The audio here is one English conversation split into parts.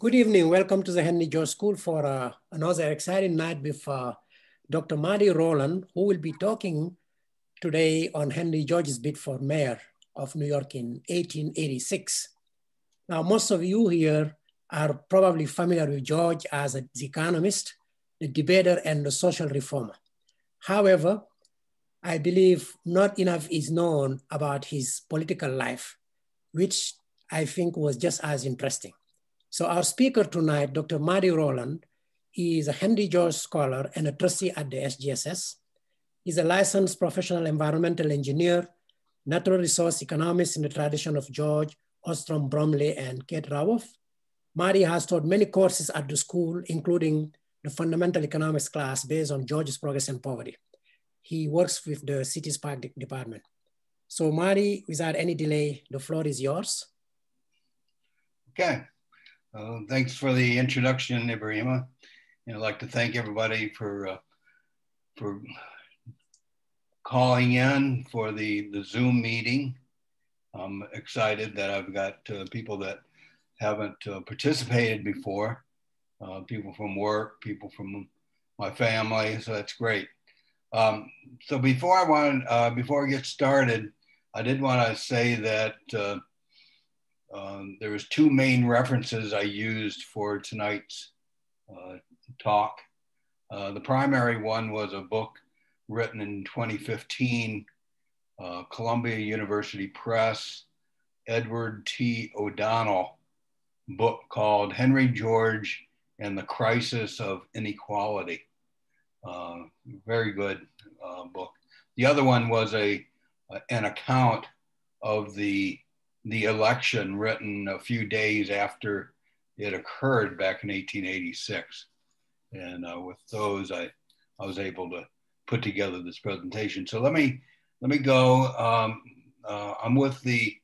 Good evening. Welcome to the Henry George School for another exciting night with Dr. Marty Rowland, who will be talking today on Henry George's bid for mayor of New York in 1886. Now, most of you here are probably familiar with George as an economist, the debater, and the social reformer. However, I believe not enough is known about his political life, which I think was just as interesting. So our speaker tonight, Dr. Marty Rowland, is a Henry George scholar and a trustee at the SGSS. He's a licensed professional environmental engineer, natural resource economist in the tradition of George Ostrom Bromley and Kate Raworth. Marty has taught many courses at the school, including the fundamental economics class based on George's Progress and Poverty. He works with the Cities Park Department. So Marty, without any delay, the floor is yours. Okay, thanks for the introduction, Ibrahima. I'd like to thank everybody for calling in for the Zoom meeting. I'm excited that I've got people that haven't participated before, people from work, people from my family, so that's great. So before I get started, I did want to say that there was two main references I used for tonight's talk. The primary one was a book written in 2015, Columbia University Press, Edward T. O'Donnell, book called Henry George and the Crisis of Inequality. Very good book. The other one was an account of the election written a few days after it occurred back in 1886. And with those, I was able to put together this presentation. So let me go. I'm with the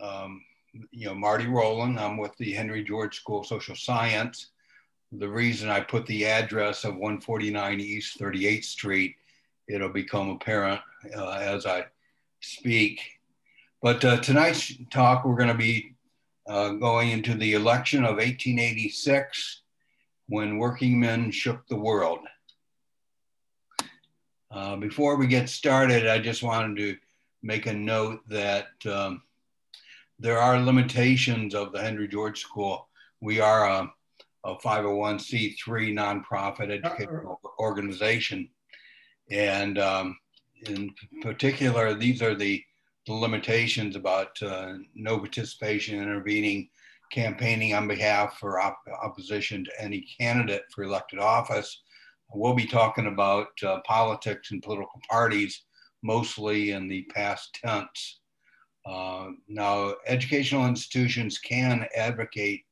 Marty Rowland. I'm with the Henry George School of Social Science. The reason I put the address of 149 East 38th Street, it'll become apparent as I speak. But tonight's talk, we're going to be going into the election of 1886, when working men shook the world. Before we get started, I just wanted to make a note that there are limitations of the Henry George School. We are a 501c3 nonprofit educational organization. And in particular, these are the limitations about no participation, intervening, campaigning on behalf or opposition to any candidate for elected office. We'll be talking about politics and political parties, mostly in the past tense. Now, educational institutions can advocate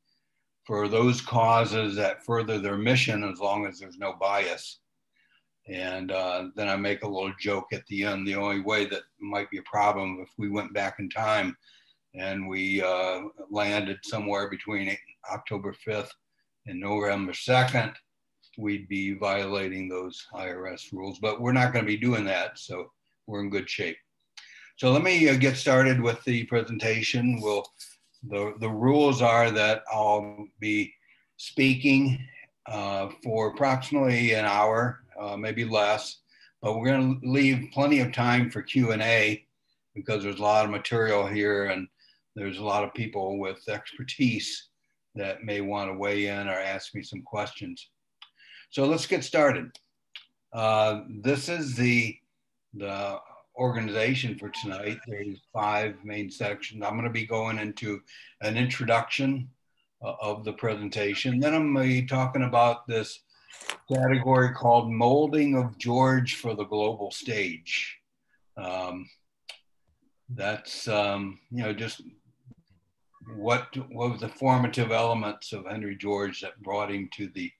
for those causes that further their mission as long as there's no bias. And then I make a little joke at the end, the only way that might be a problem if we went back in time and we landed somewhere between October 5th and November 2nd, we'd be violating those IRS rules, but we're not gonna be doing that, so we're in good shape. So let me get started with the presentation. The rules are that I'll be speaking for approximately an hour, maybe less, but we're going to leave plenty of time for Q&A because there's a lot of material here and there's a lot of people with expertise that may want to weigh in or ask me some questions. So let's get started. This is the organization for tonight. There's five main sections. I'm going to be going into an introduction of the presentation. Then I'm going to be talking about this category called Molding of George for the Global Stage. That's, just what were the formative elements of Henry George that brought him to the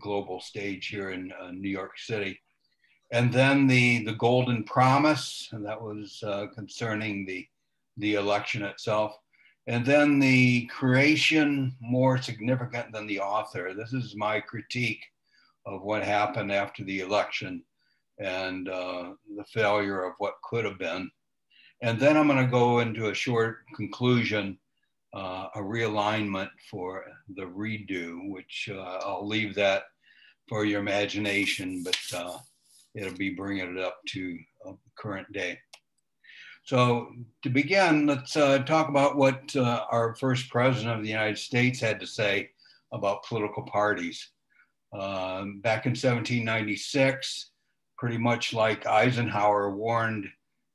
global stage here in New York City. And then the Golden Promise, and that was concerning the election itself. And then the creation more significant than the author. This is my critique of what happened after the election and the failure of what could have been. And then I'm gonna go into a short conclusion a realignment for the redo, which I'll leave that for your imagination, but it'll be bringing it up to current day. So to begin, let's talk about what our first president of the United States had to say about political parties. Back in 1796, pretty much like Eisenhower warned,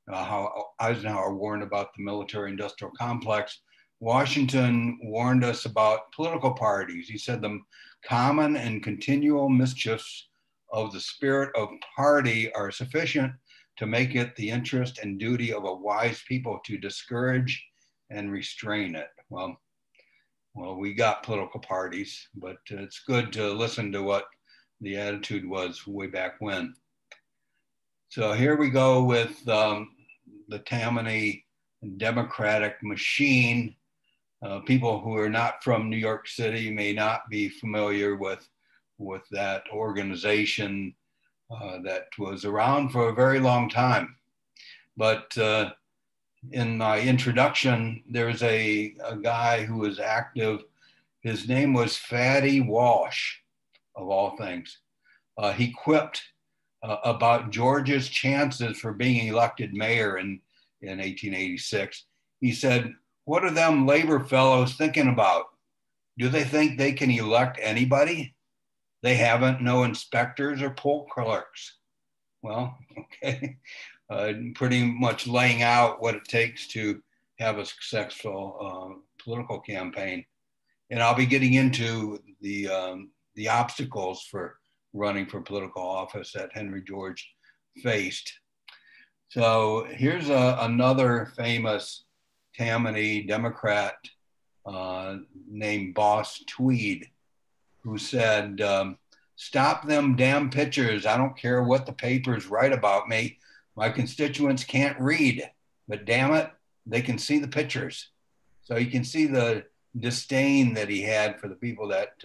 about the military-industrial complex, Washington warned us about political parties. He said the common and continual mischiefs of the spirit of party are sufficient to make it the interest and duty of a wise people to discourage and restrain it. Well, we got political parties, but it's good to listen to what the attitude was way back when. So here we go with the Tammany Democratic machine. People who are not from New York City may not be familiar with that organization. That was around for a very long time. But in my introduction, there's a guy who was active. His name was Fatty Walsh, of all things. He quipped about Georgia's chances for being elected mayor in 1886. He said, "What are them labor fellows thinking about? Do they think they can elect anybody? They haven't no inspectors or poll clerks." Well, okay. Pretty much laying out what it takes to have a successful political campaign. And I'll be getting into the obstacles for running for political office that Henry George faced. So here's another famous Tammany Democrat named Boss Tweed, who said, "Stop them damn pictures. I don't care what the papers write about me. My constituents can't read, but damn it, they can see the pictures." So you can see the disdain that he had for the people that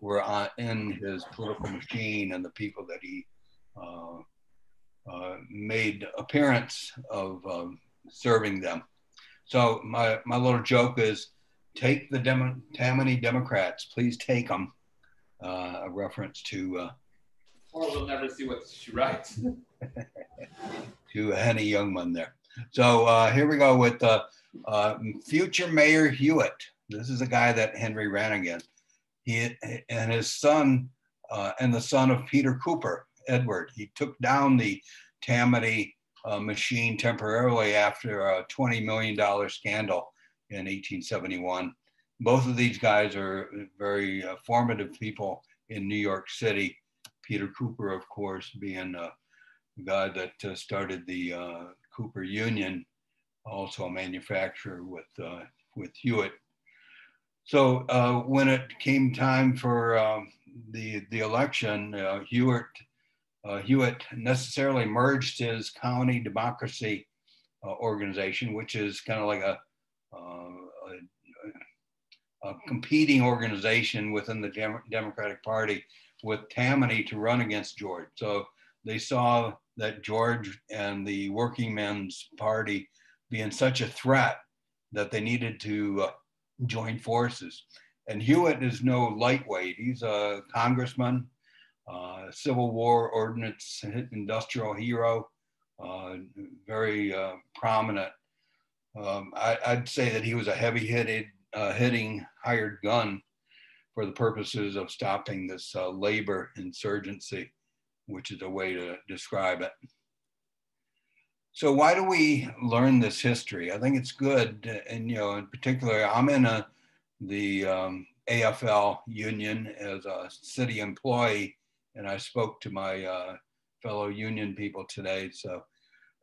were in his political machine and the people that he made appearance of serving them. So my little joke is, "Take the Tammany Democrats, please take them," a reference to... or we'll never see what she writes. To Henny Youngman there. So here we go with future Mayor Hewitt. This is a guy that Henry ran against. He and his son, and the son of Peter Cooper, Edward. He took down the Tammany machine temporarily after a $20 million scandal in 1871. Both of these guys are very formative people in New York City. Peter Cooper, of course, being the guy that started the Cooper Union, also a manufacturer with Hewitt. So when it came time for the election, Hewitt necessarily merged his county democracy organization, which is kind of like a competing organization within the Democratic Party, with Tammany to run against George. So they saw that George and the working men's party being such a threat that they needed to join forces. And Hewitt is no lightweight. He's a congressman, Civil War ordnance industrial hero, very prominent. I'd say that he was a heavy-hitting hired gun for the purposes of stopping this labor insurgency, which is a way to describe it. So why do we learn this history? I think it's good, and you know, in particular, I'm in the AFL union as a city employee, and I spoke to my fellow union people today, so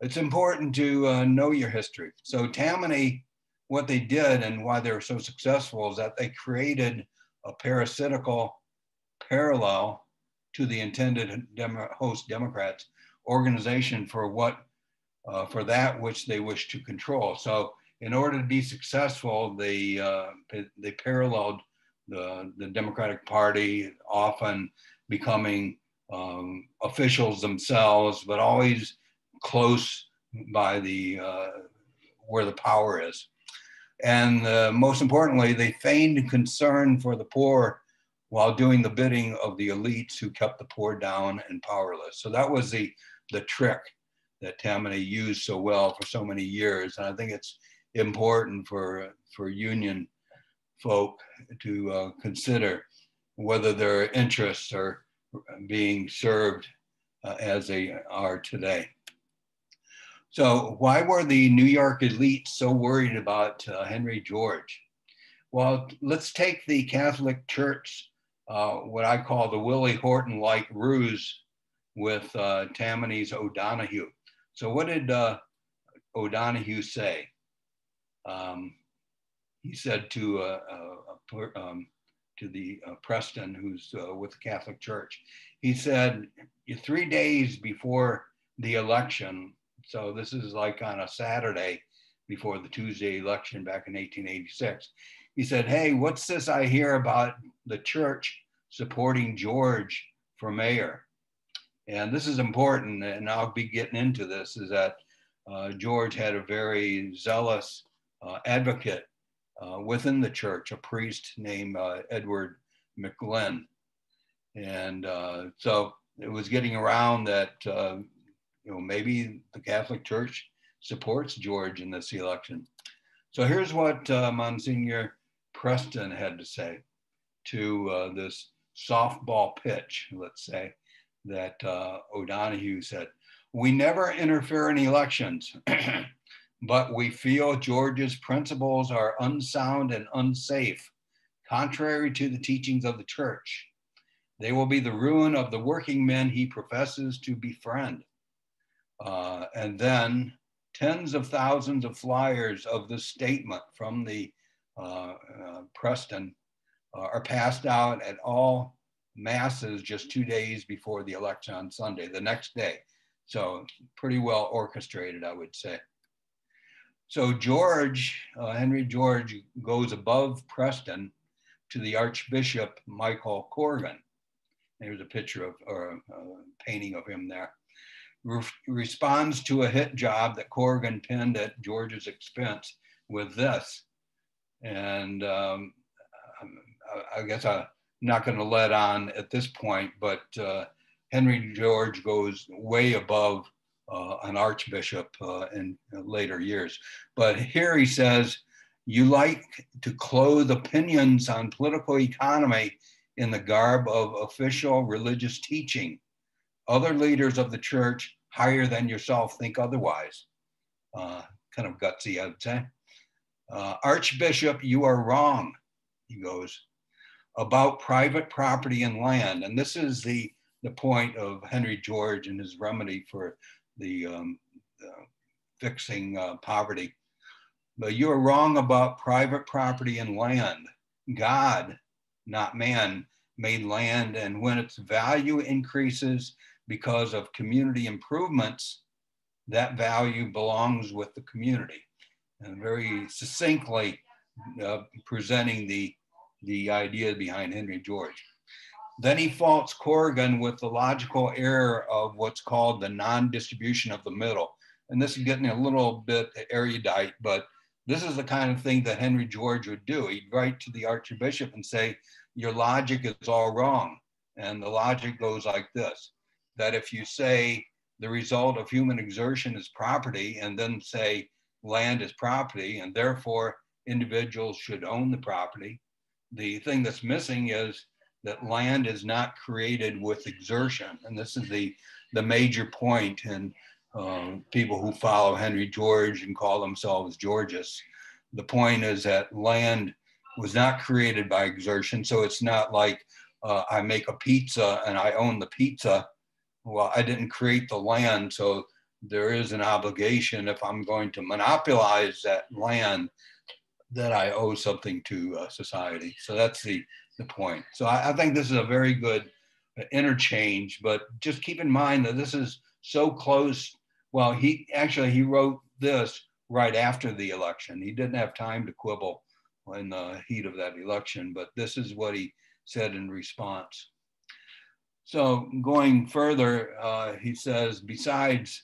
it's important to know your history. So Tammany, what they did and why they were so successful is that they created a parasitical parallel to the intended host Democrats organization for that which they wished to control. So in order to be successful, they paralleled the Democratic Party, often becoming officials themselves, but always close by where the power is. And most importantly, they feigned concern for the poor while doing the bidding of the elites who kept the poor down and powerless. So that was the trick that Tammany used so well for so many years. And I think it's important for union folk to consider whether their interests are being served as they are today. So why were the New York elites so worried about Henry George? Well, let's take the Catholic Church, what I call the Willie Horton-like ruse with Tammany's O'Donohue. So what did O'Donohue say? He said to the Preston, who's with the Catholic Church, he said, 3 days before the election, so this is like on a Saturday before the Tuesday election back in 1886. He said, hey, what's this I hear about the church supporting George for mayor? And this is important, and I'll be getting into this, is that George had a very zealous advocate within the church, a priest named Edward McGlynn. And so it was getting around that you know, maybe the Catholic Church supports George in this election. So here's what Monsignor Preston had to say to this softball pitch, let's say, that O'Donohue said. We never interfere in elections, but we feel George's principles are unsound and unsafe, contrary to the teachings of the church. They will be the ruin of the working men he professes to befriend. And then tens of thousands of flyers of this statement from the Preston are passed out at all masses just 2 days before the election on Sunday, the next day. So pretty well orchestrated, I would say. So George, Henry George goes above Preston to the Archbishop Michael Corrigan. There's a picture of, or a painting of him there. Responds to a hit job that Corrigan penned at George's expense with this. And I guess I'm not going to let on at this point, but Henry George goes way above an archbishop in later years. But here he says, you like to clothe opinions on political economy in the garb of official religious teaching. Other leaders of the church higher than yourself think otherwise. Kind of gutsy, I would say. Archbishop, you are wrong, he goes, about private property and land. And this is the point of Henry George and his remedy for the fixing poverty. But you are wrong about private property and land. God, not man, made land, and when its value increases because of community improvements, that value belongs with the community. And very succinctly presenting the idea behind Henry George. Then he faults Corrigan with the logical error of what's called the non-distribution of the middle. And this is getting a little bit erudite, but this is the kind of thing that Henry George would do. He'd write to the Archbishop and say, your logic is all wrong. And the logic goes like this, that if you say the result of human exertion is property and then say land is property and therefore individuals should own the property, the thing that's missing is that land is not created with exertion. And this is the major point in people who follow Henry George and call themselves Georgists. The point is that land was not created by exertion. So it's not like I make a pizza and I own the pizza. Well, I didn't create the land. So there is an obligation if I'm going to monopolize that land that I owe something to society. So that's the point. So I think this is a very good interchange, but just keep in mind that this is so close. Well, he wrote this right after the election. He didn't have time to quibble in the heat of that election, but this is what he said in response. So going further, he says, besides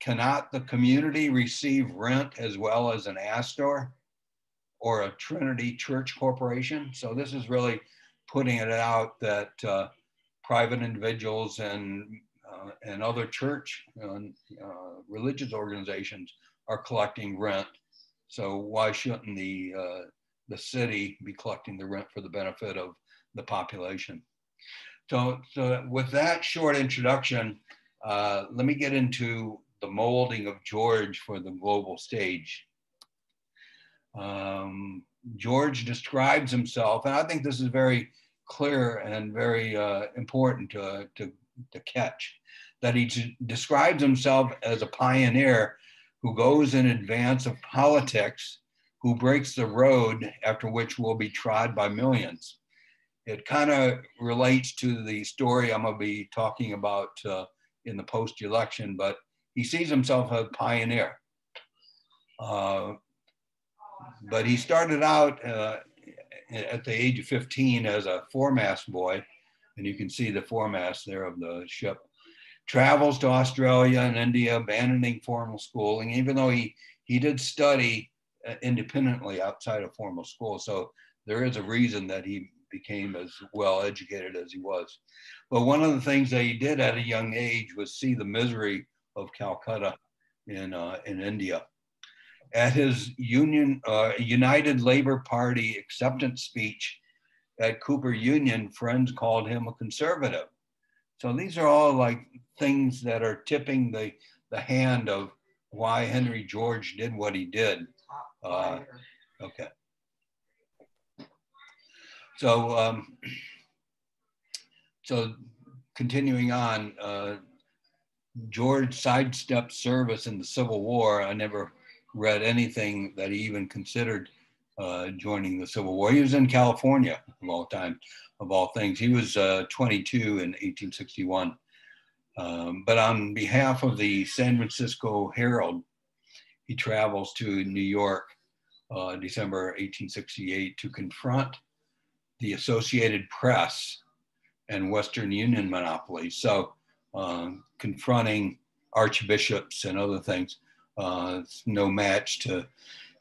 Cannot the community receive rent as well as an Astor or a Trinity Church Corporation? So this is really putting it out that private individuals and other church and religious organizations are collecting rent. So why shouldn't the city be collecting the rent for the benefit of the population? So with that short introduction, let me get into the molding of George for the global stage. George describes himself, and I think this is very clear and very important to catch, that he describes himself as a pioneer who goes in advance of politics, who breaks the road after which will be trod by millions. It kind of relates to the story I'm gonna be talking about in the post-election, but he sees himself as a pioneer. But he started out at the age of 15 as a foremast boy, and you can see the foremast there of the ship. Travels to Australia and India, abandoning formal schooling, even though he did study independently outside of formal school. So there is a reason that he became as well educated as he was. But one of the things that he did at a young age was see the misery of Calcutta in India. At his United Labor Party acceptance speech at Cooper Union, friends called him a conservative. So these are all like things that are tipping the hand of why Henry George did what he did. Okay. So, so continuing on, George sidestepped service in the Civil War. I never read anything that he even considered joining the Civil War. He was in California of all time, of all things. He was 22 in 1861. But on behalf of the San Francisco Herald, he travels to New York, December 1868, to confront the Associated Press and Western Union monopoly. So confronting archbishops and other things, it's no match to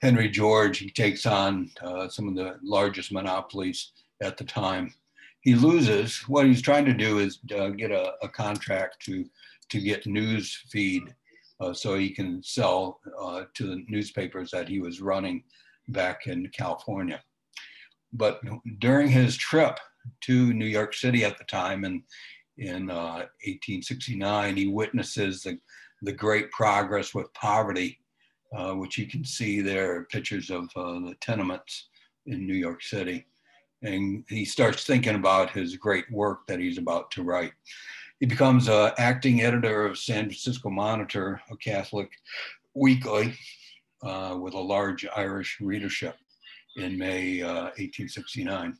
Henry George. He takes on some of the largest monopolies at the time. He loses. What he's trying to do is get a contract to get news feed so he can sell to the newspapers that he was running back in California. But during his trip to New York City at the time in 1869, he witnesses the great progress with poverty, which you can see there are pictures of the tenements in New York City. And he starts thinking about his great work that he's about to write. He becomes acting editor of San Francisco Monitor, a Catholic weekly with a large Irish readership, in May 1869.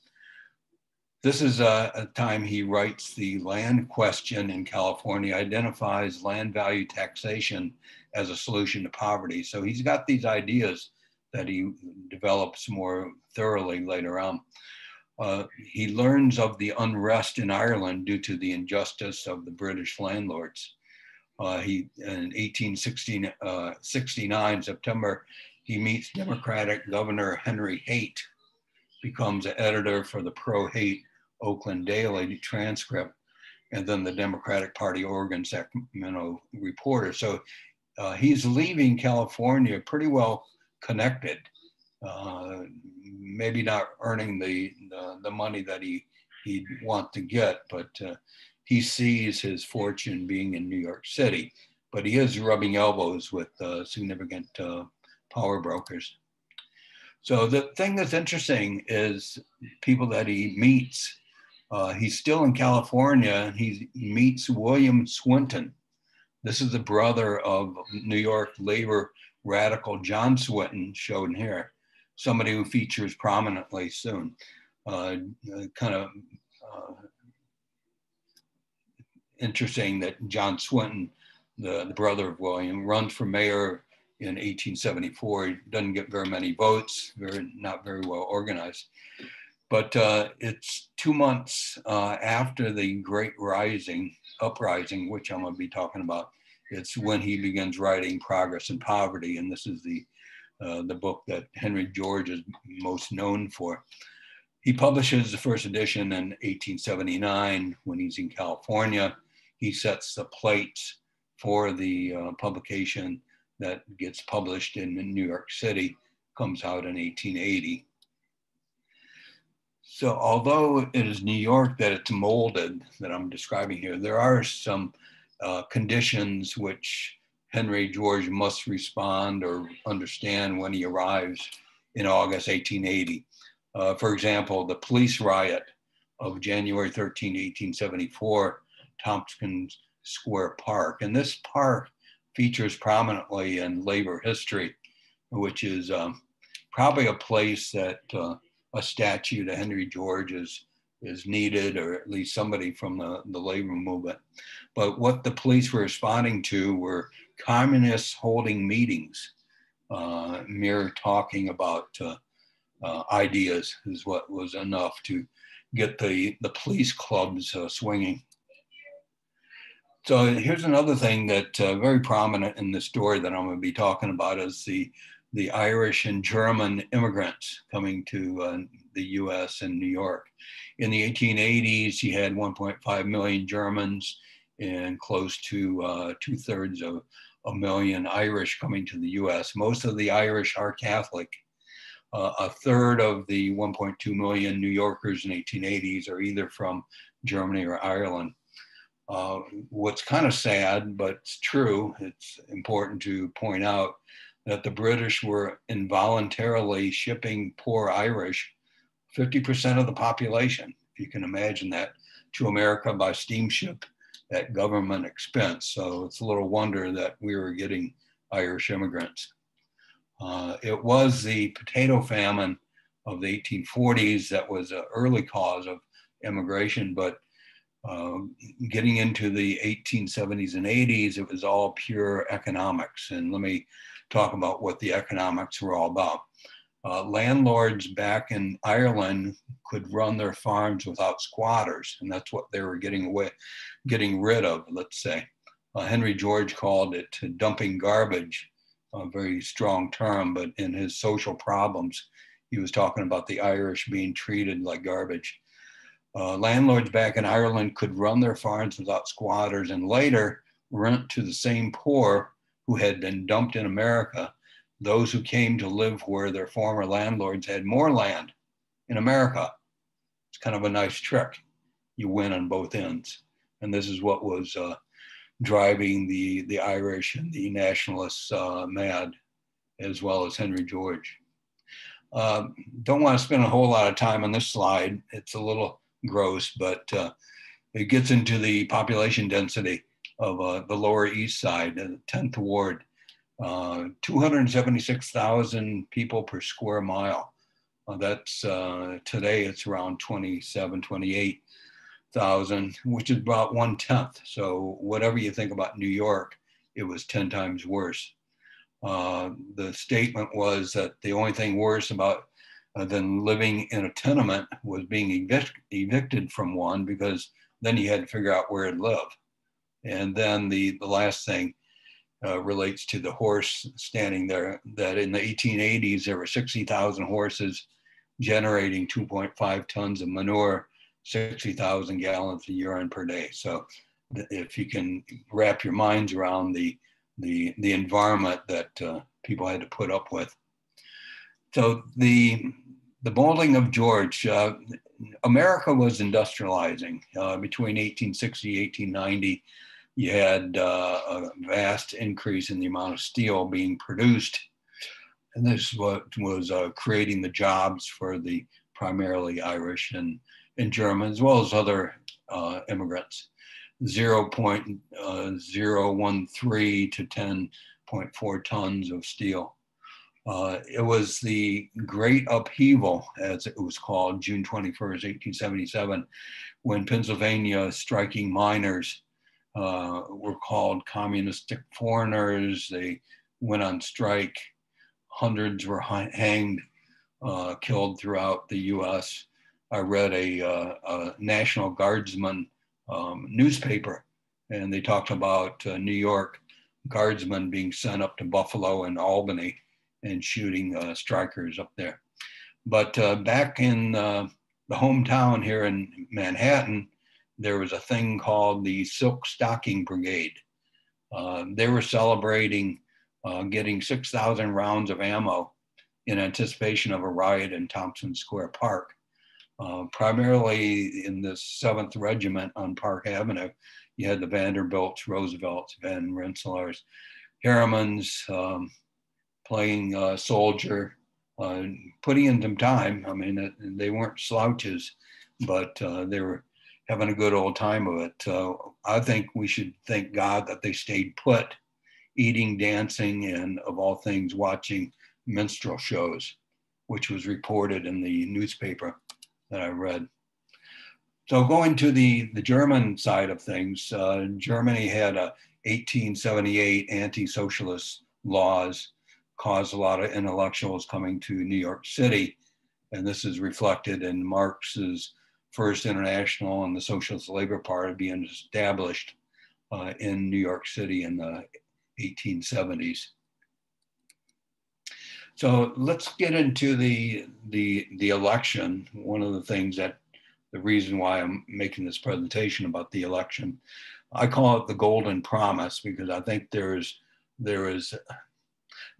This is a time he writes The Land Question in California, identifies land value taxation as a solution to poverty. So he's got these ideas that he develops more thoroughly later on. He learns of the unrest in Ireland due to the injustice of the British landlords. In 1869, September, he meets Democratic Governor Henry Haight, becomes an editor for the pro-Haight Oakland Daily Transcript, and then the Democratic Party Oregon Sacramento Reporter. So he's leaving California pretty well connected, maybe not earning the money that he'd want to get, but he sees his fortune being in New York City. But he is rubbing elbows with significant power brokers. So the thing that's interesting is people that he meets. He's still in California. He meets William Swinton. This is the brother of New York labor radical John Swinton, shown here, somebody who features prominently soon. Kind of interesting that John Swinton, the brother of William, runs for mayor in 1874, he doesn't get very many votes, not very well organized. But it's 2 months after the Great Uprising, which I'm gonna be talking about It's when he begins writing Progress and Poverty, and this is the book that Henry George is most known for. He publishes the first edition in 1879 when he's in California. He sets the plates for the publication that gets published in New York City, comes out in 1880. So although it is New York that it's molded, that I'm describing here, there are some conditions which Henry George must respond or understand when he arrives in August 1880. For example, the police riot of January 13, 1874, Tompkins Square Park. And this park features prominently in labor history, which is probably a place that a statue to Henry George is needed, or at least somebody from the labor movement. But what the police were responding to were communists holding meetings, mere talking about ideas is what was enough to get the police clubs swinging. So here's another thing that very prominent in the story that I'm going to be talking about is the Irish and German immigrants coming to the US and New York. In the 1880s, you had 1.5 million Germans and close to 2/3 of a million Irish coming to the US. Most of the Irish are Catholic. 1/3 of the 1.2 million New Yorkers in the 1880s are either from Germany or Ireland. What's kind of sad, but it's true, it's important to point out that the British were involuntarily shipping poor Irish, 50% of the population, if you can imagine that, to America by steamship at government expense. So it's a little wonder that we were getting Irish immigrants. It was the potato famine of the 1840s that was an early cause of immigration, but getting into the 1870s and 80s, it was all pure economics. And let me talk about what the economics were all about. Landlords back in Ireland could run their farms without squatters, and that's what they were getting rid of, let's say. Henry George called it dumping garbage, a very strong term, but in his social problems, he was talking about the Irish being treated like garbage. Landlords back in Ireland could run their farms without squatters and later rent to the same poor who had been dumped in America, those who came to live where their former landlords had more land in America. It's kind of a nice trick. You win on both ends. And this is what was driving the Irish and the nationalists mad, as well as Henry George. Don't want to spend a whole lot of time on this slide. It's a little gross, but it gets into the population density of the Lower East Side, the 10th Ward, 276,000 people per square mile. That's today it's around 27, 28,000, which is about 1/10. So whatever you think about New York, it was 10 times worse. The statement was that the only thing worse about than living in a tenement was being evicted from one, because then you had to figure out where to live. And then the last thing relates to the horse standing there, that in the 1880s, there were 60,000 horses generating 2.5 tons of manure, 60,000 gallons of urine per day. So if you can wrap your minds around the environment that people had to put up with. So the molding of George, America was industrializing. Between 1860, 1890, you had a vast increase in the amount of steel being produced. And this is what was creating the jobs for the primarily Irish and German, as well as other immigrants. 0.013 to 10.4 tons of steel. It was the Great Upheaval, as it was called, June 21st, 1877, when Pennsylvania striking miners were called communistic foreigners. They went on strike. Hundreds were hanged, killed throughout the US. I read a National Guardsman newspaper, and they talked about New York guardsmen being sent up to Buffalo and Albany and shooting strikers up there. But back in the hometown here in Manhattan, there was a thing called the Silk Stocking Brigade. They were celebrating getting 6,000 rounds of ammo in anticipation of a riot in Tompkins Square Park. Primarily in the 7th Regiment on Park Avenue, you had the Vanderbilts, Roosevelts, Van Rensselaers, Harrimans, playing soldier, putting in some time. I mean, they weren't slouches, but they were having a good old time of it. I think we should thank God that they stayed put, eating, dancing, and of all things, watching minstrel shows, which was reported in the newspaper that I read. So going to the German side of things, Germany had a 1878 anti-socialist laws, caused a lot of intellectuals coming to New York City. And this is reflected in Marx's First International and the Socialist Labor Party being established in New York City in the 1870s. So let's get into the election. One of the things that, the reason why I'm making this presentation about the election, I call it the golden promise, because I think there was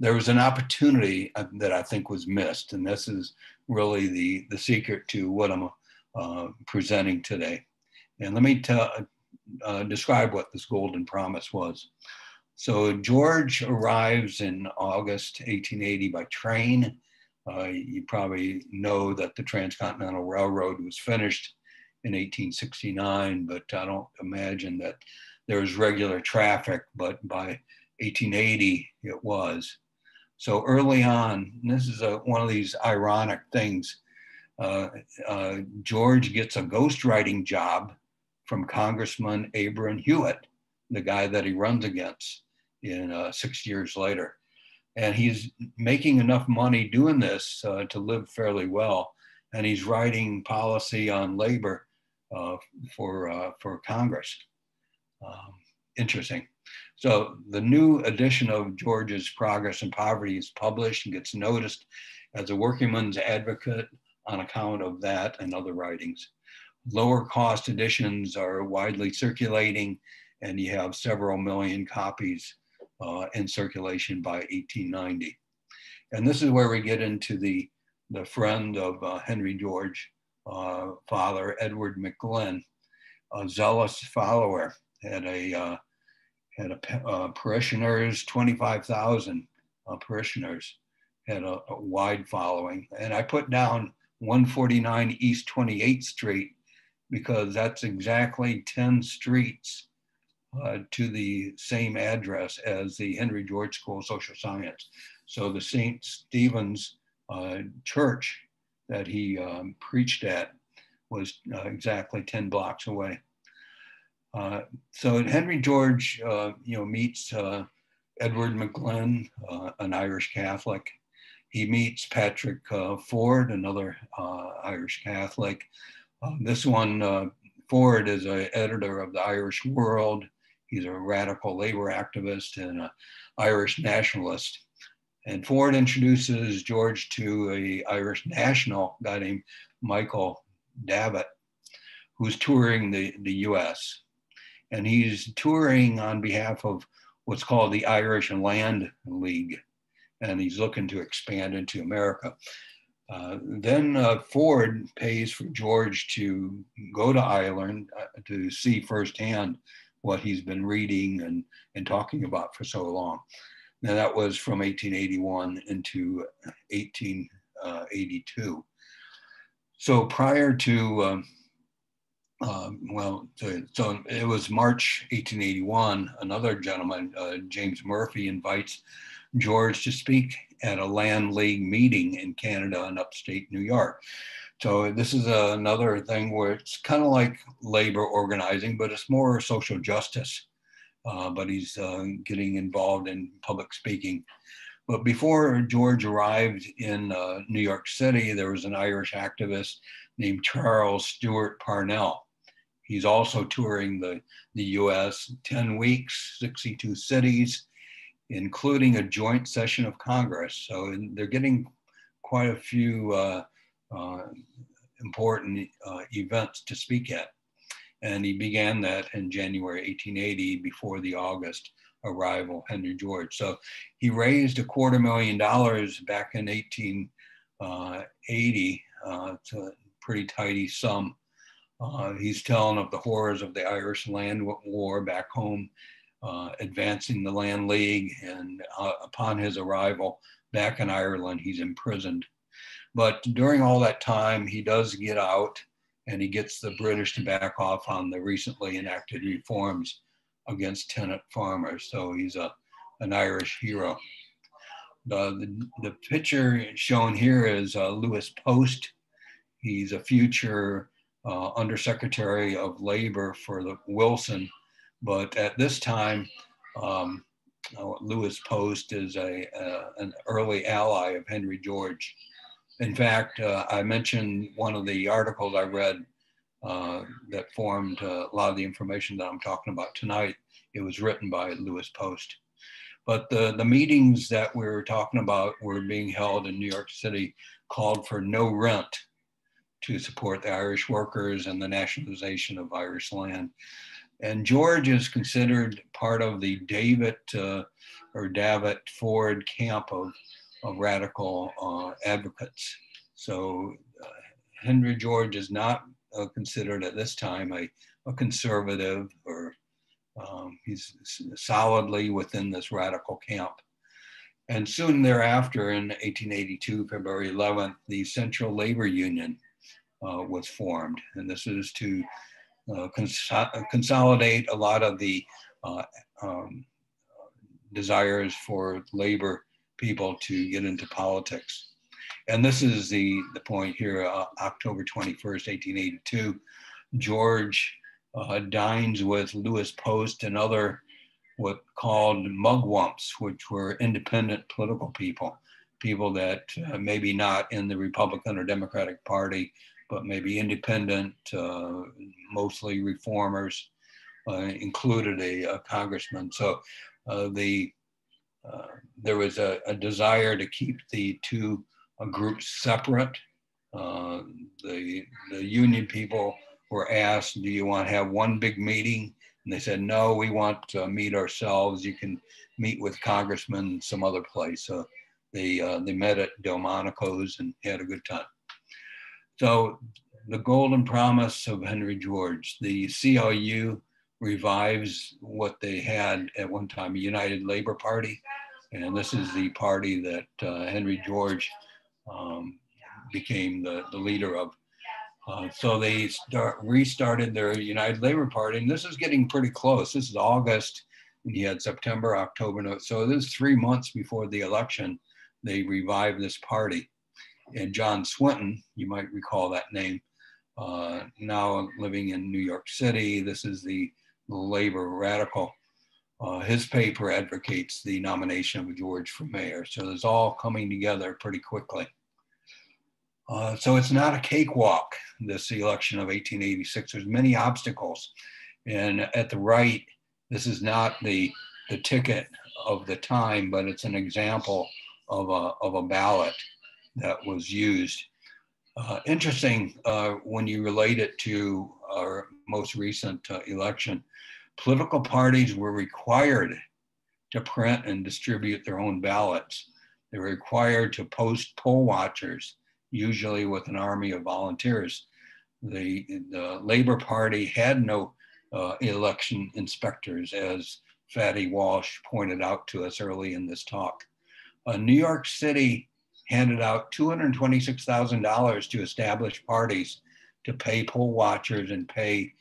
an opportunity that I think was missed. And this is really the secret to what I'm presenting today. And let me describe what this golden promise was. So George arrives in August 1880 by train. You probably know that the Transcontinental Railroad was finished in 1869, but I don't imagine that there was regular traffic, but by 1880 it was. So early on, this is one of these ironic things, George gets a ghostwriting job from Congressman Abraham Hewitt, the guy that he runs against in 6 years later. And he's making enough money doing this to live fairly well. And he's writing policy on labor for Congress. Interesting. So the new edition of George's Progress and Poverty is published and gets noticed as a workingman's advocate on account of that and other writings. Lower cost editions are widely circulating, and you have several million copies in circulation by 1890. And this is where we get into the friend of Henry George, father, Edward McGlynn, a zealous follower, had parishioners, 25,000 parishioners, had a wide following. And I put down 149 East 28th Street because that's exactly 10 streets to the same address as the Henry George School of Social Science. So the St. Stephen's church that he preached at was exactly 10 blocks away. So Henry George meets Edward McGlynn, an Irish Catholic. He meets Patrick Ford, another Irish Catholic. This one, Ford is an editor of the Irish World. He's a radical labor activist and an Irish nationalist. And Ford introduces George to an Irish national guy named Michael Davitt, who's touring the US. And he's touring on behalf of what's called the Irish Land League. And he's looking to expand into America. Then Ford pays for George to go to Ireland to see firsthand what he's been reading and talking about for so long. Now that was from 1881 into 1882. So prior to, so it was March 1881, another gentleman, James Murphy, invites George to speak at a Land League meeting in Canada and upstate New York. So this is another thing where it's kind of like labor organizing, but it's more social justice. But he's getting involved in public speaking. But before George arrived in New York City, there was an Irish activist named Charles Stewart Parnell. He's also touring the US, 10 weeks, 62 cities. including a joint session of Congress. So they're getting quite a few important events to speak at. And he began that in January 1880 before the August arrival, Henry George. So he raised $250,000 back in 1880. It's a pretty tidy sum. He's telling of the horrors of the Irish Land War back home, advancing the Land League, and upon his arrival back in Ireland, he's imprisoned. But during all that time, he does get out and he gets the British to back off on the recently enacted reforms against tenant farmers. So he's an Irish hero. The picture shown here is Lewis Post. He's a future Undersecretary of Labor for the Wilson. But at this time, Lewis Post is an early ally of Henry George. In fact, I mentioned one of the articles I read that formed a lot of the information that I'm talking about tonight. It was written by Lewis Post. But the meetings that we were talking about were being held in New York City, called for no rent to support the Irish workers and the nationalization of Irish land. And George is considered part of the Davitt or Davitt Ford camp of radical advocates. So Henry George is not considered at this time a conservative, or he's solidly within this radical camp. And soon thereafter, in 1882, February 11th, the Central Labor Union was formed. And this is to consolidate a lot of the desires for labor people to get into politics. And this is the point here, October 21st, 1882. George dines with Lewis Post and other what called mugwumps, which were independent political people, people that maybe not in the Republican or Democratic Party, but maybe independent, mostly reformers, included a congressman. So there was a desire to keep the two groups separate. The union people were asked, do you want to have one big meeting? And they said, no, we want to meet ourselves. You can meet with congressmen some other place. So they met at Delmonico's and had a good time. So the golden promise of Henry George, the CLU revives what they had at one time, a United Labor Party. And this is the party that Henry George became the leader of. So they restarted their United Labor Party, and this is getting pretty close. This is August, and you had September, October. So this is 3 months before the election, they revived this party. And John Swinton, you might recall that name, now living in New York City. This is the labor radical. His paper advocates the nomination of George for mayor. So it's all coming together pretty quickly. So it's not a cakewalk, this election of 1886. There's many obstacles. And at the right, this is not the ticket of the time, but it's an example of a ballot that was used. Interesting when you relate it to our most recent election, political parties were required to print and distribute their own ballots. They were required to post poll watchers, usually with an army of volunteers. The Labor Party had no election inspectors, as Fatty Walsh pointed out to us early in this talk. New York City handed out $226,000 to establish parties to pay poll watchers and pay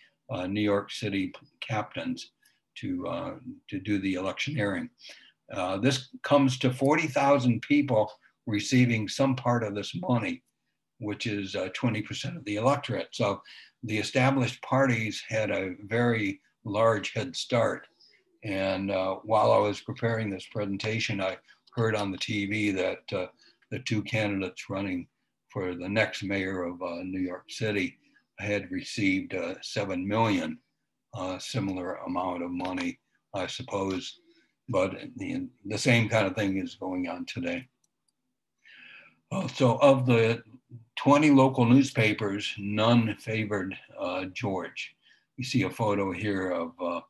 New York City captains to do the electioneering. This comes to 40,000 people receiving some part of this money, which is 20% of the electorate. So the established parties had a very large head start. And while I was preparing this presentation, I heard on the TV that the two candidates running for the next mayor of New York City had received $7 million, similar amount of money, I suppose. but the same kind of thing is going on today. So of the 20 local newspapers, none favored George. You see a photo here of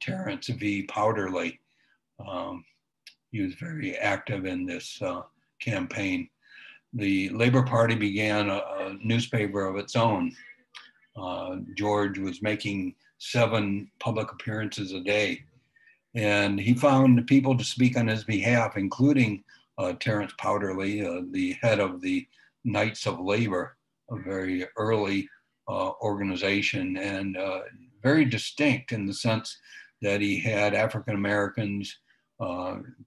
Terence V. Powderly. He was very active in this campaign. The Labor Party began a newspaper of its own. George was making 7 public appearances a day, and he found people to speak on his behalf, including Terence Powderly, the head of the Knights of Labor, a very early organization, and very distinct in the sense that he had African Americans,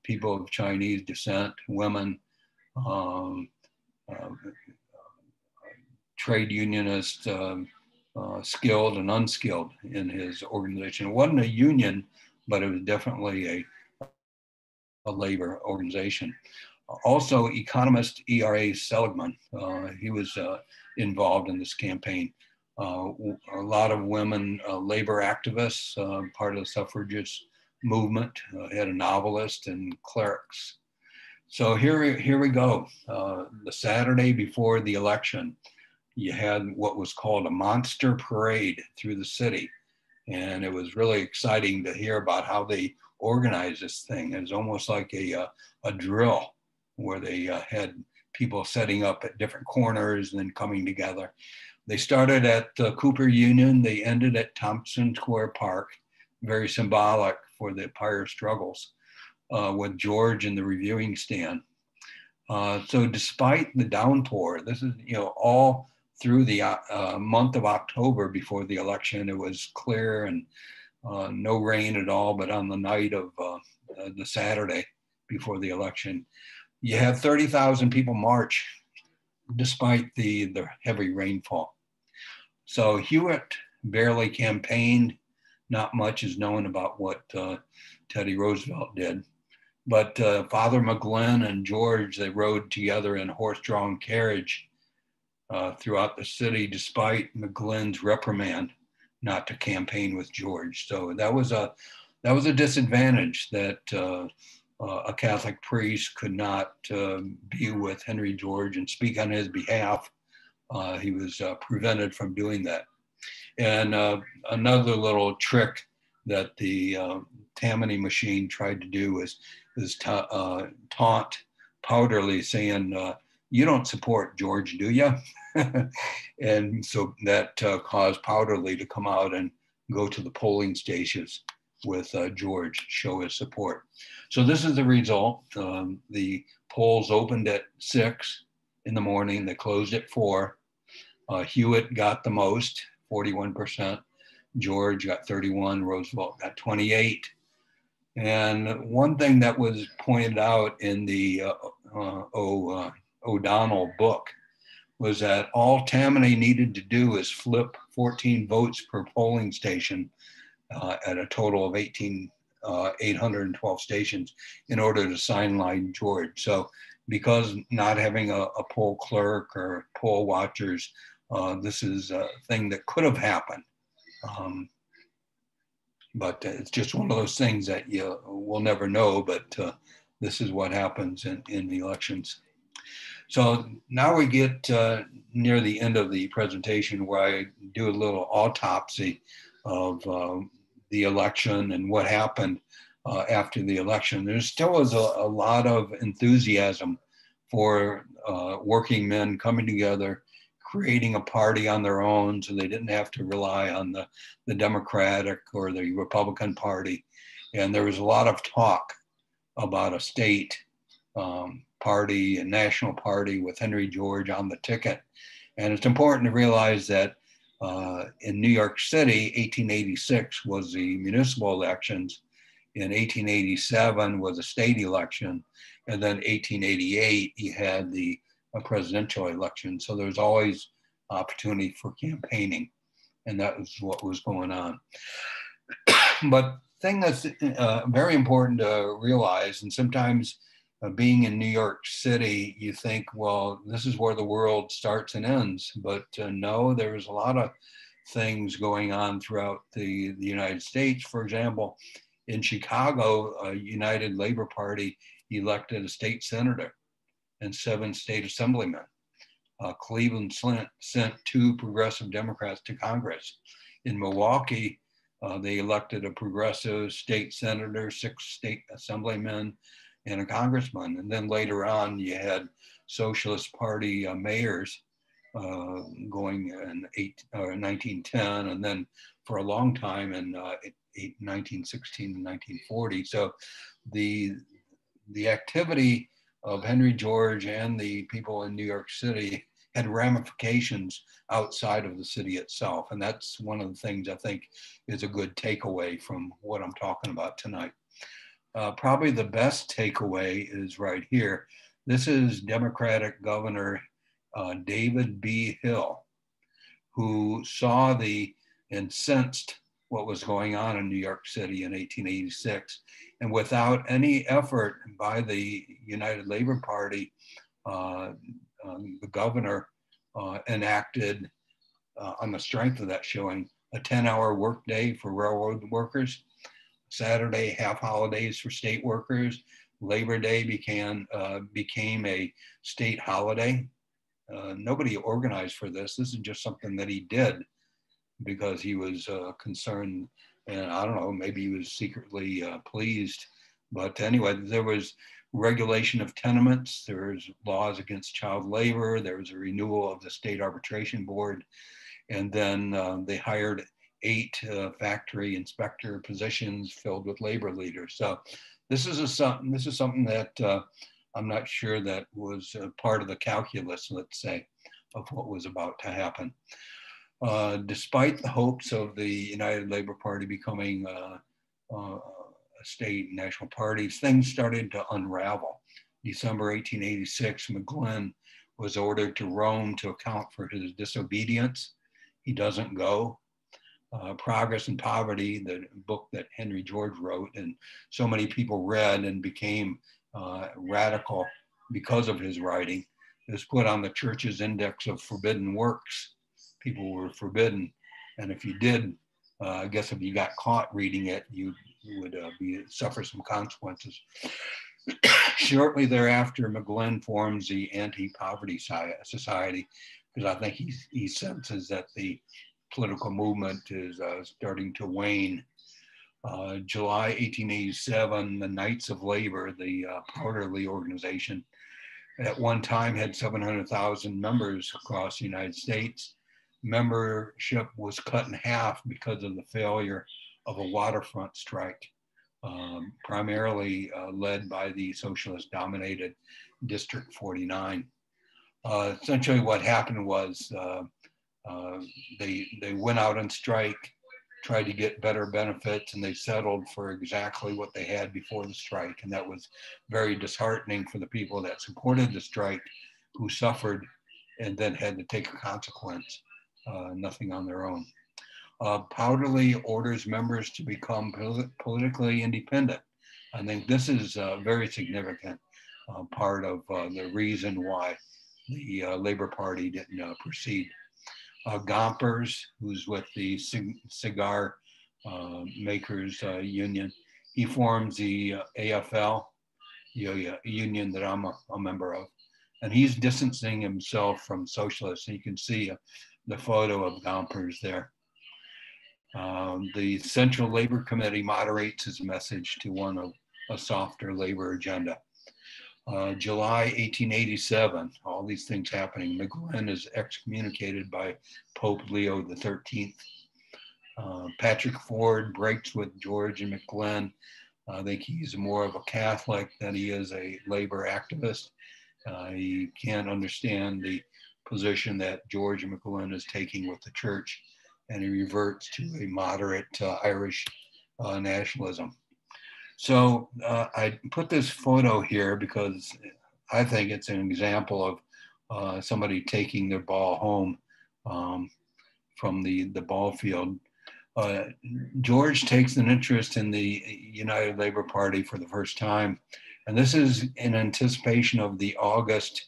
people of Chinese descent, women, trade unionists, skilled and unskilled in his organization. It wasn't a union, but it was definitely a labor organization. Also, economist E.R.A. Seligman, he was involved in this campaign. A lot of women labor activists, part of the suffragist movement, had a novelist and clerics. So here we go. The Saturday before the election, you had what was called a monster parade through the city. And it was really exciting to hear about how they organized this thing. It was almost like a drill where they had people setting up at different corners and then coming together. They started at Cooper Union. They ended at Tompkins Square Park, very symbolic for the prior struggles, with George in the reviewing stand. So despite the downpour, this is, you know, all through the month of October before the election, it was clear and no rain at all, but on the night of the Saturday before the election, you had 30,000 people march despite the heavy rainfall. So Hewitt barely campaigned. Not much is known about what Teddy Roosevelt did. But Father McGlynn and George, they rode together in a horse-drawn carriage throughout the city, despite McGlynn's reprimand not to campaign with George. So that was a disadvantage that a Catholic priest could not be with Henry George and speak on his behalf. He was prevented from doing that. And another little trick that the Tammany machine tried to do was taunt Powderly, saying, "You don't support George, do you?" And so that caused Powderly to come out and go to the polling stations with George, show his support. So this is the result. The polls opened at 6 in the morning. They closed at 4. Hewitt got the most, 41%. George got 31, Roosevelt got 28. And one thing that was pointed out in the O'Donnell book was that all Tammany needed to do is flip 14 votes per polling station at a total of 812 stations in order to sideline George. So because not having a poll clerk or poll watchers, this is a thing that could have happened. But it's just one of those things that you will never know, but this is what happens in the elections. So now we get near the end of the presentation where I do a little autopsy of the election and what happened after the election. There still was a lot of enthusiasm for working men coming together, creating a party on their own, so they didn't have to rely on the Democratic or the Republican Party. And there was a lot of talk about a state party, a national party with Henry George on the ticket. And it's important to realize that in New York City, 1886 was the municipal elections. In 1887 was a state election. And then 1888, you had the a presidential election. So there's always opportunity for campaigning. And that was what was going on. But the thing that's very important to realize, and sometimes being in New York City, you think, well, this is where the world starts and ends. But no, there was a lot of things going on throughout the United States. For example, In Chicago, United Labor Party elected a state senator and 7 state assemblymen. Cleveland sent 2 progressive Democrats to Congress. In Milwaukee, they elected a progressive state senator, 6 state assemblymen, and a congressman. And then later on, you had Socialist Party mayors going in 1910, and then for a long time in 1916 and 1940. So the activity of Henry George and the people in New York City had ramifications outside of the city itself. And that's one of the things I think is a good takeaway from what I'm talking about tonight. Probably the best takeaway is right here. This is Democratic Governor David B. Hill, who saw and sensed what was going on in New York City in 1886. And without any effort by the United Labor Party, the governor enacted, on the strength of that showing, a 10-hour workday for railroad workers, Saturday half holidays for state workers. Labor Day became a state holiday. Nobody organized for this. This is just something that he did because he was concerned, and I don't know, maybe he was secretly pleased. But anyway, there was regulation of tenements, there's laws against child labor, there was a renewal of the State Arbitration Board, and then they hired 8 factory inspector positions filled with labor leaders. So this is something that I'm not sure that was part of the calculus, let's say, of what was about to happen. Despite the hopes of the United Labor Party becoming a state and national party, things started to unravel. December 1886, McGlynn was ordered to Rome to account for his disobedience. He doesn't go. Progress and Poverty, the book that Henry George wrote and so many people read and became radical because of his writing, it was put on the church's index of forbidden works. People were forbidden, and if you did, I guess if you got caught reading it, you would suffer some consequences. Shortly thereafter, McGlynn forms the Anti-Poverty Society, because I think he senses that the political movement is starting to wane. July 1887, the Knights of Labor, the Powderly organization, at one time had 700,000 members across the United States. Membership was cut in half because of the failure of a waterfront strike, primarily led by the socialist-dominated District 49. Essentially what happened was they went out on strike, tried to get better benefits, and they settled for exactly what they had before the strike. And that was very disheartening for the people that supported the strike, who suffered and then had to take a consequence. Nothing on their own. Powderly orders members to become politically independent. I think this is a very significant part of the reason why the Labor Party didn't proceed. Gompers, who's with the Cigar Makers Union, he forms the AFL, the union that I'm a member of, and he's distancing himself from socialists. And you can see the photo of Gompers there. The Central Labor Committee moderates his message to one of a softer labor agenda. July 1887, all these things happening. McGlynn is excommunicated by Pope Leo XIII. Patrick Ford breaks with George and McGlynn. I think he's more of a Catholic than he is a labor activist. He can't understand the position that George McGlynn is taking with the church, and he reverts to a moderate Irish nationalism. So I put this photo here because I think it's an example of somebody taking their ball home from the ball field. George takes an interest in the United Labor Party for the first time, and this is in anticipation of the August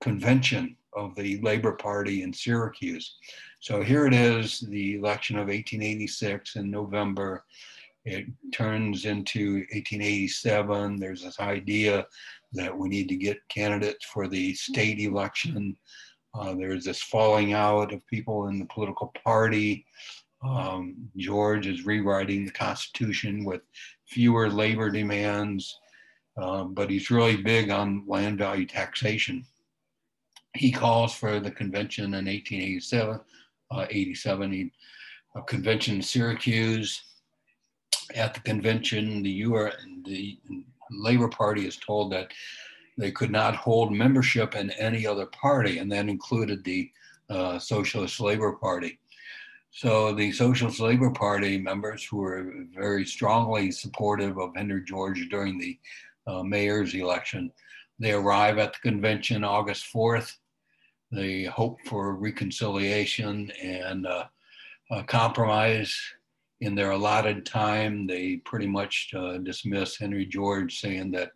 convention of the Labor Party in Syracuse. So here it is, the election of 1886 in November, It turns into 1887. There's this idea that we need to get candidates for the state election. There's this falling out of people in the political party. George is rewriting the Constitution with fewer labor demands, but he's really big on land value taxation. He calls for the convention in 1887, a convention in Syracuse. At the convention, the Labor Party is told that they could not hold membership in any other party, and that included the Socialist Labor Party. So the Socialist Labor Party members, who were very strongly supportive of Henry George during the mayor's election, they arrive at the convention August 4th. They hope for reconciliation and compromise. In their allotted time, they pretty much dismiss Henry George, saying that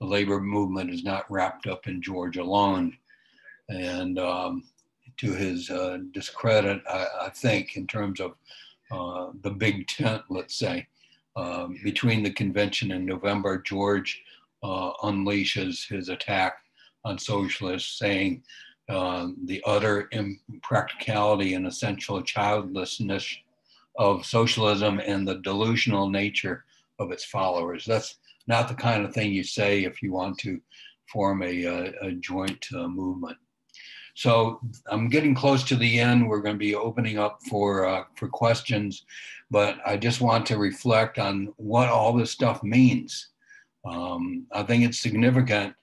the labor movement is not wrapped up in George alone. And to his discredit, I think, in terms of the big tent, let's say, between the convention and November, George unleashes his attack on socialists, saying the utter impracticality and essential childlessness of socialism and the delusional nature of its followers. That's not the kind of thing you say if you want to form a joint movement. So I'm getting close to the end. We're going to be opening up for questions, but I just want to reflect on what all this stuff means. I think it's significant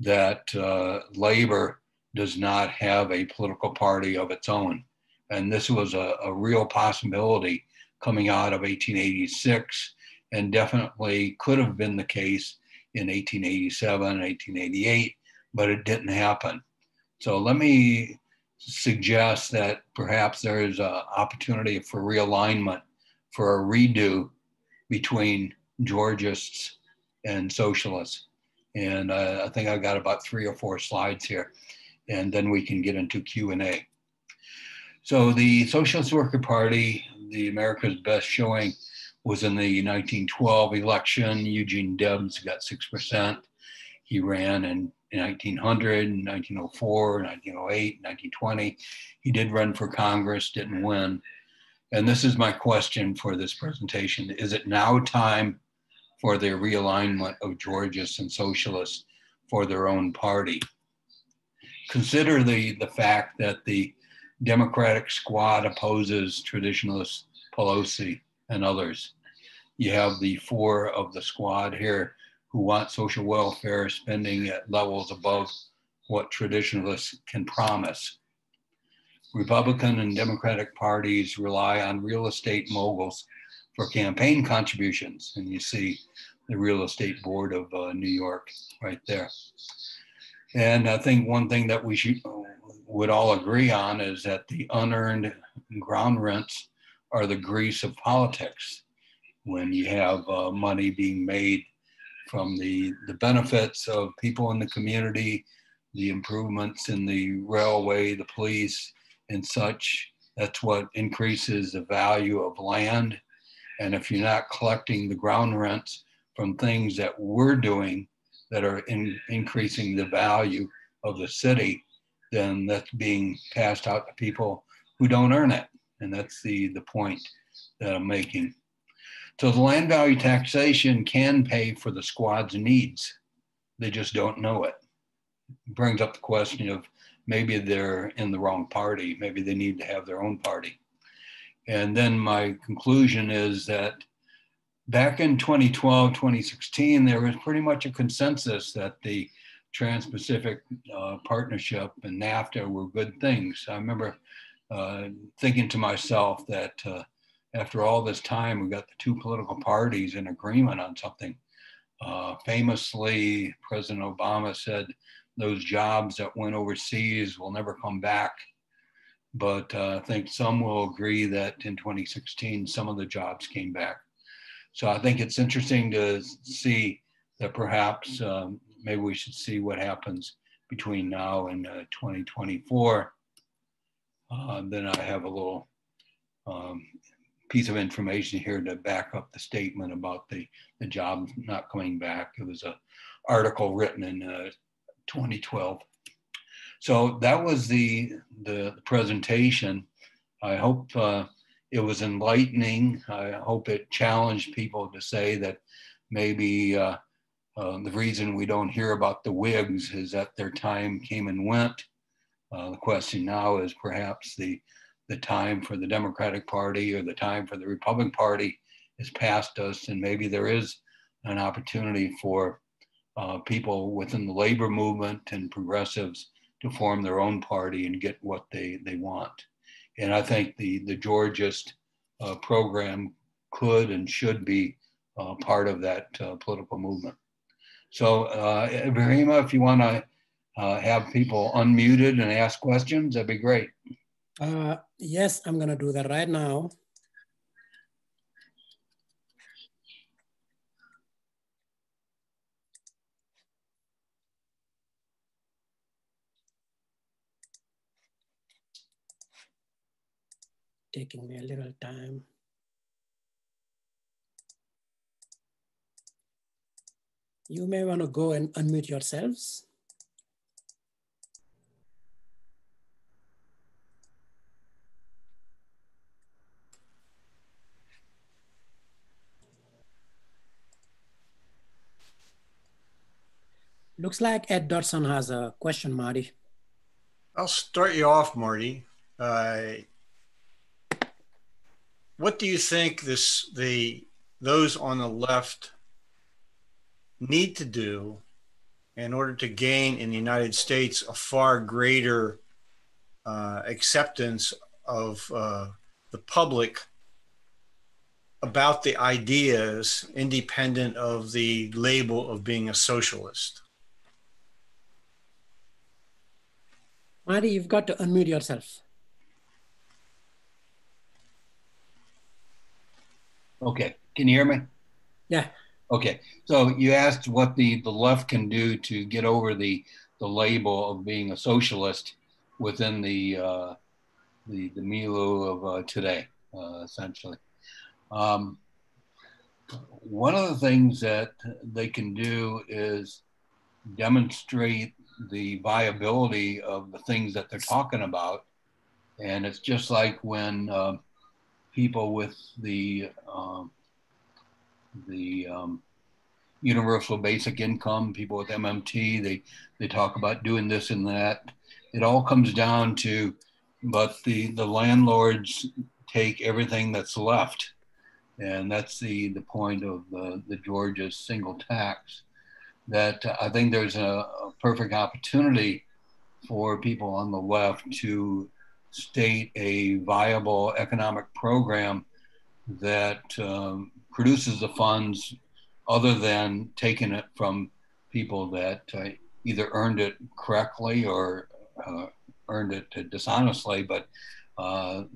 that labor does not have a political party of its own. And this was a real possibility coming out of 1886, and definitely could have been the case in 1887 and 1888, but it didn't happen. So let me suggest that perhaps there is an opportunity for realignment, for a redo between Georgists and socialists. And I think I've got about 3 or 4 slides here, and then we can get into Q&A. So the Socialist Worker Party, the America's best showing, was in the 1912 election. Eugene Debs got 6%. He ran in 1900, 1904, 1908, 1920. He did run for Congress, didn't win. And this is my question for this presentation. Is it now time for the realignment of Georgists and socialists for their own party? Consider the fact that the Democratic squad opposes traditionalist Pelosi and others. You have the 4 of the squad here who want social welfare spending at levels above what traditionalists can promise. Republican and Democratic parties rely on real estate moguls for campaign contributions. And you see the Real Estate Board of New York right there. And I think one thing that we would all agree on is that the unearned ground rents are the grease of politics. When you have money being made from the benefits of people in the community, the improvements in the railway, the police, and such, that's what increases the value of land. And if you're not collecting the ground rents from things that we're doing that are increasing the value of the city, then that's being passed out to people who don't earn it. And that's the point that I'm making. So the land value taxation can pay for the squad's needs. They just don't know it. It brings up the question of maybe they're in the wrong party. Maybe they need to have their own party. And then my conclusion is that back in 2012, 2016, there was pretty much a consensus that the Trans-Pacific Partnership and NAFTA were good things. I remember thinking to myself that after all this time, we got the 2 political parties in agreement on something. Famously, President Obama said, those jobs that went overseas will never come back. But I think some will agree that in 2016, some of the jobs came back. So I think it's interesting to see that perhaps maybe we should see what happens between now and 2024. Then I have a little piece of information here to back up the statement about the job not coming back. It was an article written in 2012. So that was the presentation. I hope it was enlightening. I hope it challenged people to say that maybe the reason we don't hear about the Whigs is that their time came and went. The question now is perhaps the time for the Democratic Party or the time for the Republican Party is past us, and maybe there is an opportunity for people within the labor movement and progressives to form their own party and get what they want. And I think the Georgist program could and should be part of that political movement. So Ibrahima, if you want to have people unmuted and ask questions, that'd be great. Yes, I'm going to do that right now. Taking me a little time. You may want to go and unmute yourselves. Looks like Ed Dodson has a question, Marty. I'll start you off, Marty. What do you think those on the left need to do in order to gain in the United States a far greater acceptance of the public about the ideas independent of the label of being a socialist? Marty, you've got to unmute yourself. Okay, can you hear me? Yeah. Okay, so you asked what the left can do to get over the label of being a socialist within the milieu of today, essentially. One of the things that they can do is demonstrate the viability of the things that they're talking about. And it's just like when people with the universal basic income, people with MMT, they talk about doing this and that. It all comes down to, but the landlords take everything that's left. And that's the point of the Georgia's single tax. That I think there's a perfect opportunity for people on the left to state a viable economic program that produces the funds other than taking it from people that either earned it correctly or earned it dishonestly. But I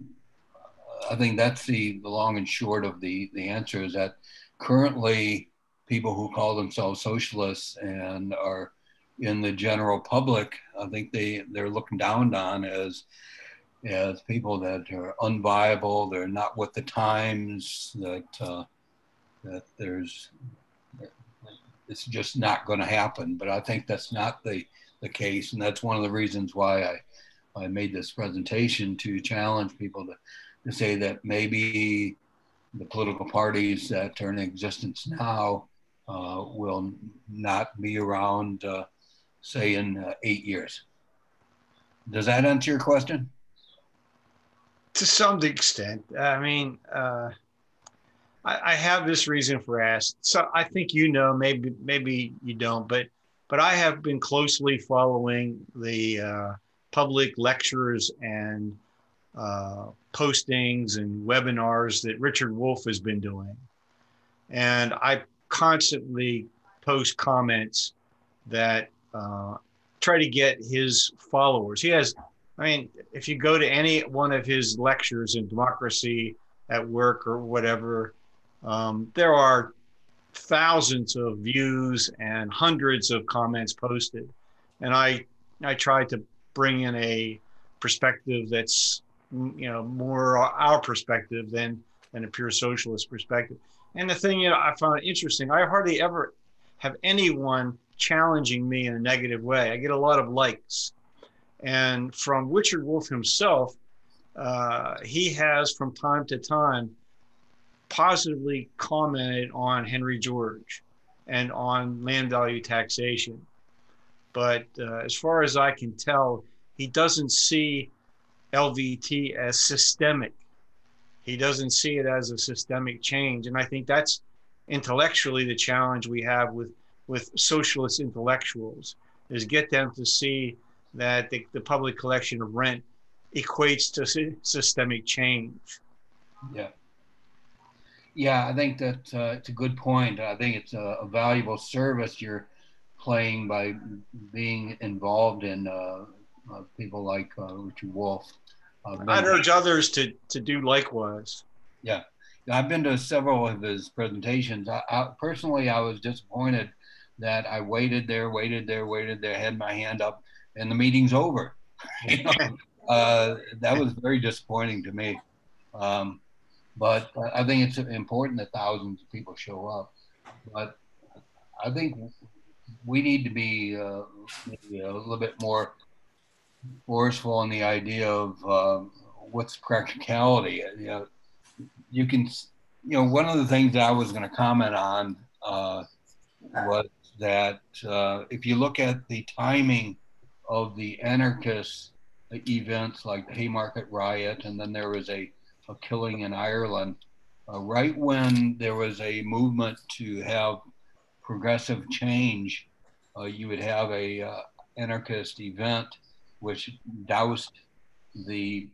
think that's the long and short of the answer, is that currently people who call themselves socialists and are in the general public, I think they're looking down on as people that are unviable, they're not with the times, that it's just not going to happen. But I think that's not the case, and that's one of the reasons why I made this presentation, to challenge people to say that maybe the political parties that are in existence now will not be around, say, in 8 years. Does that answer your question? To some extent. I mean, I have this reason for asking. So I think you know, maybe you don't, but I have been closely following the public lectures and postings and webinars that Richard Wolff has been doing. And I constantly post comments that try to get his followers. He has, I mean, if you go to any one of his lectures in Democracy at Work or whatever, there are thousands of views and hundreds of comments posted. And I try to bring in a perspective that's, you know, more our perspective than and a pure socialist perspective. And the thing, you know, I found interesting, I hardly ever have anyone challenging me in a negative way. I get a lot of likes. And from Richard Wolff himself, he has from time to time positively commented on Henry George and on land value taxation. But as far as I can tell, he doesn't see LVT as systemic. He doesn't see it as a systemic change. And I think that's intellectually the challenge we have with socialist intellectuals, is get them to see that the public collection of rent equates to systemic change. Yeah. Yeah, I think that it's a good point. I think it's a valuable service you're playing by being involved in people like Richard Wolff. I'd urge others to do likewise. Yeah, I've been to several of his presentations. I personally, I was disappointed that I waited there, had my hand up, and the meeting's over. You know? That was very disappointing to me. But I think it's important that thousands of people show up. But I think we need to be maybe a little bit more forceful on the idea of what's practicality. You know, you can, you know, one of the things that I was going to comment on was that if you look at the timing of the anarchist events like the Haymarket riot, and then there was a killing in Ireland, right when there was a movement to have progressive change, you would have a anarchist event which doused the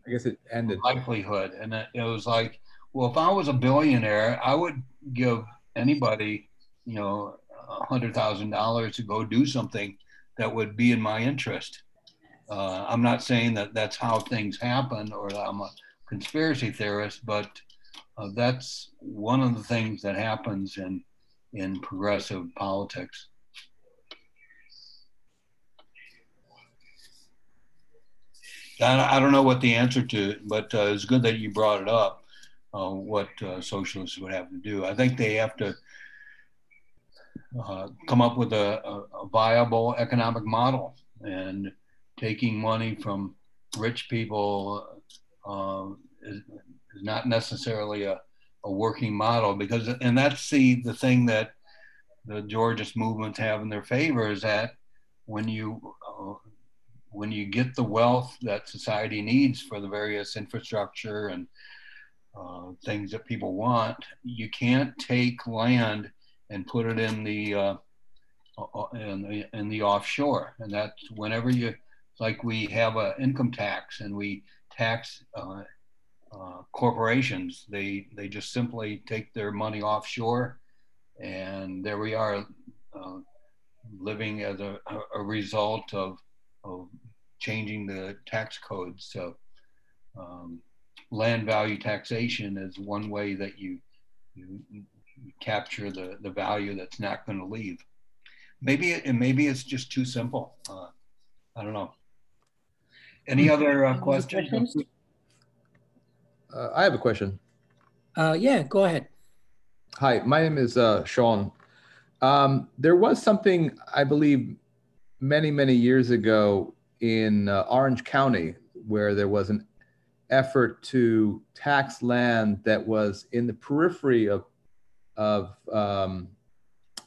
likelihood. And it was like, well, if I was a billionaire, I would give anybody, you know, $100,000 to go do something that would be in my interest. I'm not saying that that's how things happen or that I'm a conspiracy theorist, but that's one of the things that happens in progressive politics. I don't know what the answer to, but it's good that you brought it up, what socialists would have to do. I think they have to come up with a viable economic model, and taking money from rich people is not necessarily a working model, because, and that's the thing that the Georgist movements have in their favor, is that when you get the wealth that society needs for the various infrastructure and things that people want, you can't take land and put it in the offshore. And that's whenever you, like, we have an income tax and we tax corporations. They just simply take their money offshore, and there we are living as a result of changing the tax codes. So land value taxation is one way that you capture the value that's not going to leave. Maybe it's just too simple. I don't know. Any other questions? I have a question. Yeah, go ahead. Hi, my name is Sean. There was something, I believe, many years ago in Orange County, where there was an effort to tax land that was in the periphery of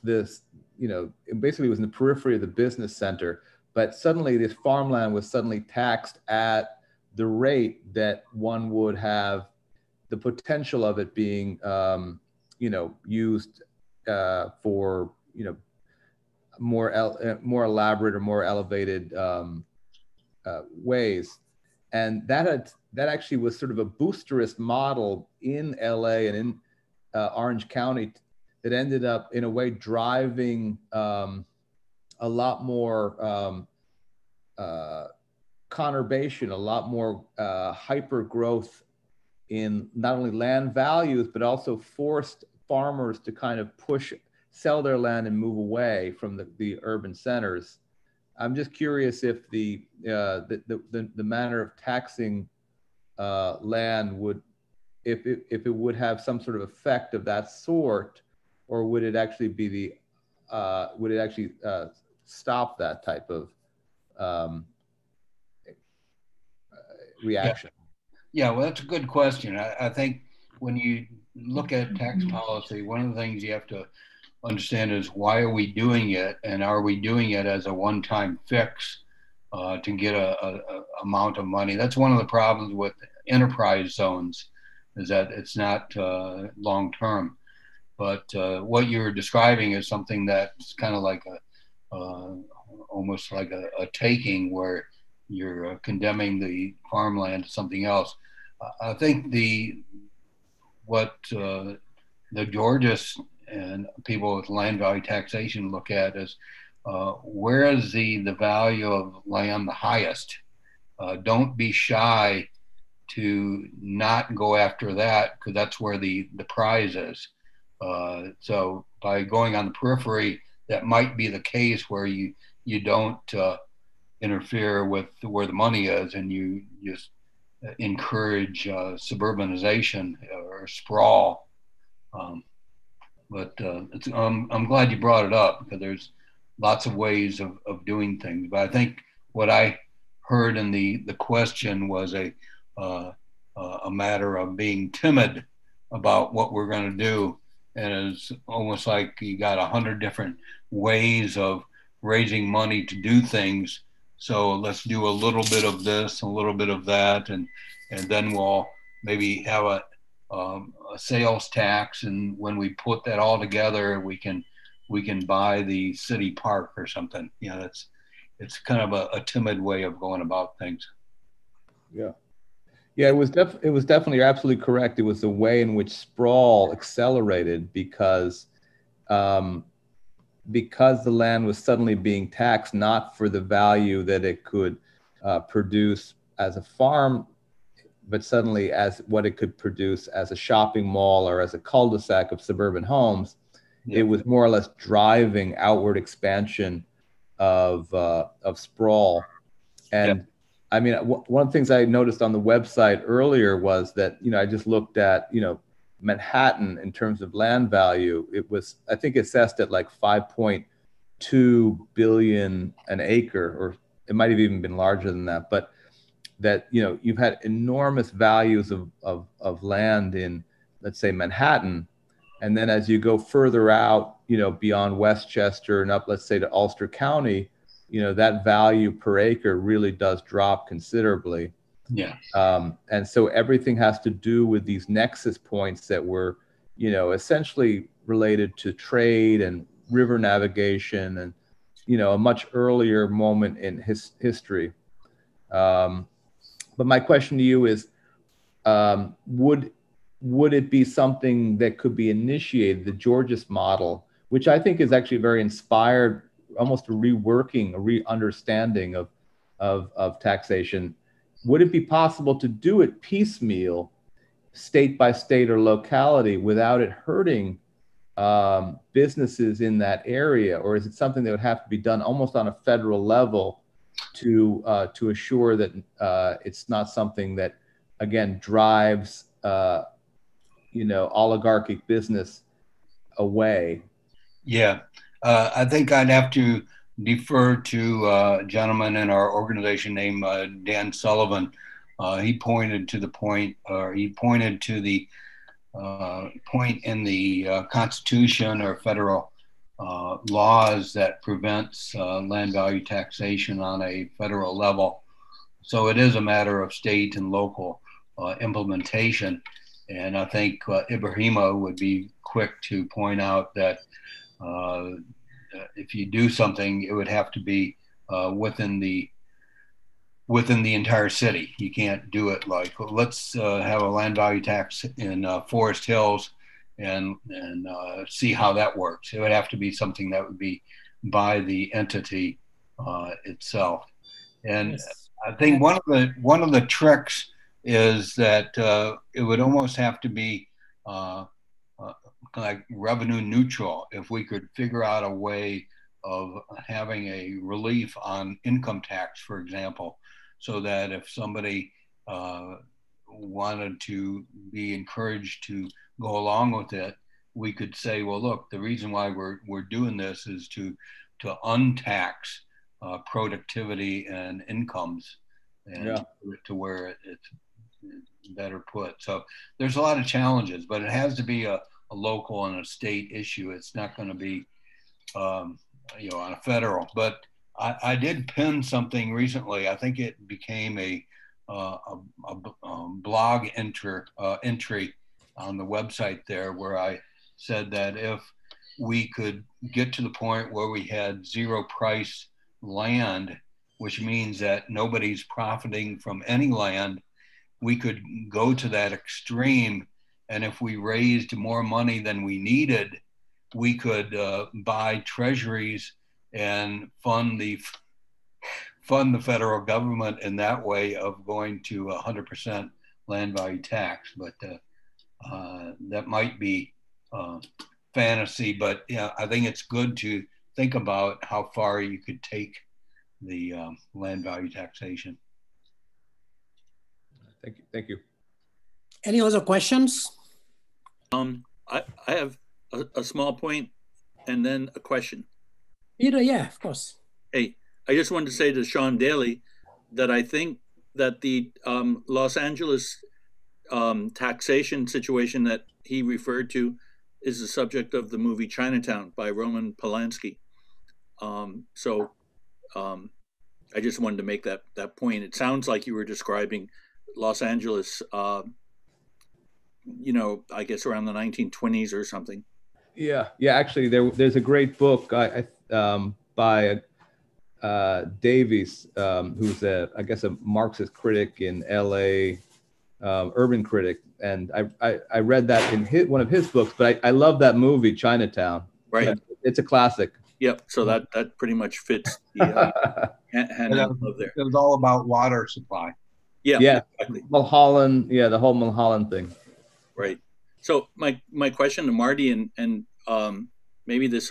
this, you know, it basically was in the periphery of the business center, but suddenly this farmland was suddenly taxed at the rate that one would have the potential of it being, you know, used for, you know, more elaborate or more elevated ways. And that actually was sort of a boosterist model in LA and in Orange County that ended up in a way driving a lot more conurbation, a lot more hyper growth in not only land values, but also forced farmers to kind of sell their land and move away from the urban centers. I'm just curious if the manner of taxing land would if it would have some sort of effect of that sort, or would it actually be the, would it actually stop that type of reaction? Yeah, well, that's a good question. I think when you look at tax policy, one of the things you have to understand is why are we doing it, and are we doing it as a one-time fix to get a amount of money? That's one of the problems with enterprise zones, is that it's not long-term. But what you're describing is something that's kind of like a, almost like a taking, where you're condemning the farmland to something else. I think what the Georgists and people with land value taxation look at is where is the value of land the highest? Don't be shy to not go after that, because that's where the prize is. So by going on the periphery, that might be the case where you don't interfere with where the money is, and you just encourage suburbanization or sprawl. I'm glad you brought it up, because there's lots of ways of doing things. But I think what I heard in the question was a matter of being timid about what we're going to do. And it's almost like you got 100 different ways of raising money to do things. So let's do a little bit of this, a little bit of that, and then we'll maybe have a sales tax. And when we put that all together, we can buy the city park or something. You know, it's kind of a timid way of going about things. Yeah. Yeah, it was definitely, you're absolutely correct. It was the way in which sprawl accelerated because the land was suddenly being taxed, not for the value that it could produce as a farm, but suddenly as what it could produce as a shopping mall or as a cul-de-sac of suburban homes. Yeah. It was more or less driving outward expansion of sprawl. And yeah. I mean, one of the things I noticed on the website earlier was that, you know, I just looked at, you know, Manhattan in terms of land value. It was, I think, assessed at like $5.2 billion an acre, or it might have even been larger than that. But that, you know, you've had enormous values of land in, let's say, Manhattan. And then as you go further out, you know, beyond Westchester and up, let's say, to Ulster County, you know, that value per acre really does drop considerably. Yeah. And so everything has to do with these nexus points that were, you know, essentially related to trade and river navigation and, you know, a much earlier moment in history. But my question to you is, would it be something that could be initiated, the Georgist model, which I think is actually very inspired, almost a reworking, a re-understanding of taxation. Would it be possible to do it piecemeal, state by state or locality, without it hurting businesses in that area? Or is it something that would have to be done almost on a federal level to assure that it's not something that, again, drives you know, oligarchic business away? Yeah. I think I'd have to defer to a gentleman in our organization named Dan Sullivan. He pointed to the point in the Constitution or federal laws that prevents land value taxation on a federal level. So it is a matter of state and local implementation. And I think Ibrahima would be quick to point out that if you do something, it would have to be within the entire city. You can't do it like, well, let's have a land value tax in Forest Hills and see how that works. It would have to be something that would be by the entity itself. And yes. I think one of the tricks is that it would almost have to be like revenue neutral. If we could figure out a way of having a relief on income tax, for example, so that if somebody wanted to be encouraged to go along with it, we could say, well, look, the reason why we're doing this is to untax productivity and incomes, and to where it's better put. So there's a lot of challenges, but it has to be a local and a state issue. It's not going to be, on a federal. But I did pin something recently. I think it became a blog entry on the website there, where I said that if we could get to the point where we had zero price land, which means that nobody's profiting from any land, we could go to that extreme. And if we raised more money than we needed, we could buy treasuries and fund the federal government in that way of going to 100% land value tax. But that might be fantasy, but yeah, I think it's good to think about how far you could take the land value taxation. Thank you. Thank you. Any other questions? I have a small point and then a question. Peter, yeah, of course. Hey, I just wanted to say to Sean Daly that I think that the Los Angeles taxation situation that he referred to is the subject of the movie Chinatown by Roman Polanski. I just wanted to make that point. It sounds like you were describing Los Angeles, I guess around the 1920s or something. Yeah, actually there's a great book by Davies, who's a Marxist critic in LA, urban critic, and I read that in one of his books, but I love that movie Chinatown. Right, it's a classic. Yep. So that pretty much fits the there. It was all about water supply. Yeah. Yeah. Exactly. Mulholland. Yeah, the whole Mulholland thing. Right. So my question to Marty and maybe this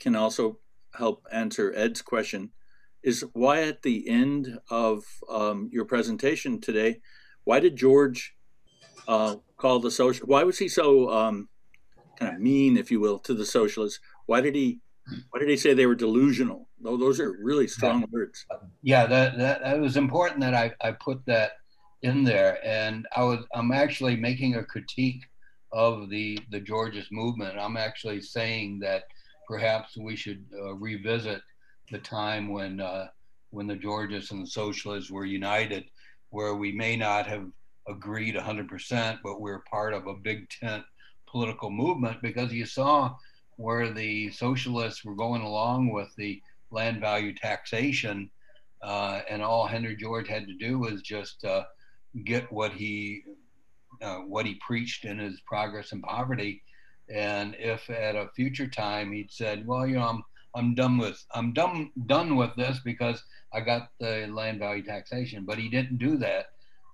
can also help answer Ed's question is why at the end of your presentation today, why did George call the social? Why was he so kind of mean, if you will, to the socialists? Why did he say they were delusional? Though those are really strong words. Yeah, that was important that I put that in there, and I'm actually making a critique of the Georgist movement. I'm actually saying that perhaps we should revisit the time when the Georgists and the socialists were united, where we may not have agreed 100%, but we're part of a big tent political movement, because you saw where the socialists were going along with the land value taxation, and all Henry George had to do was just get what he preached in his Progress and Poverty. And if at a future time he'd said, well, I'm done with this because I got the land value taxation, but he didn't do that.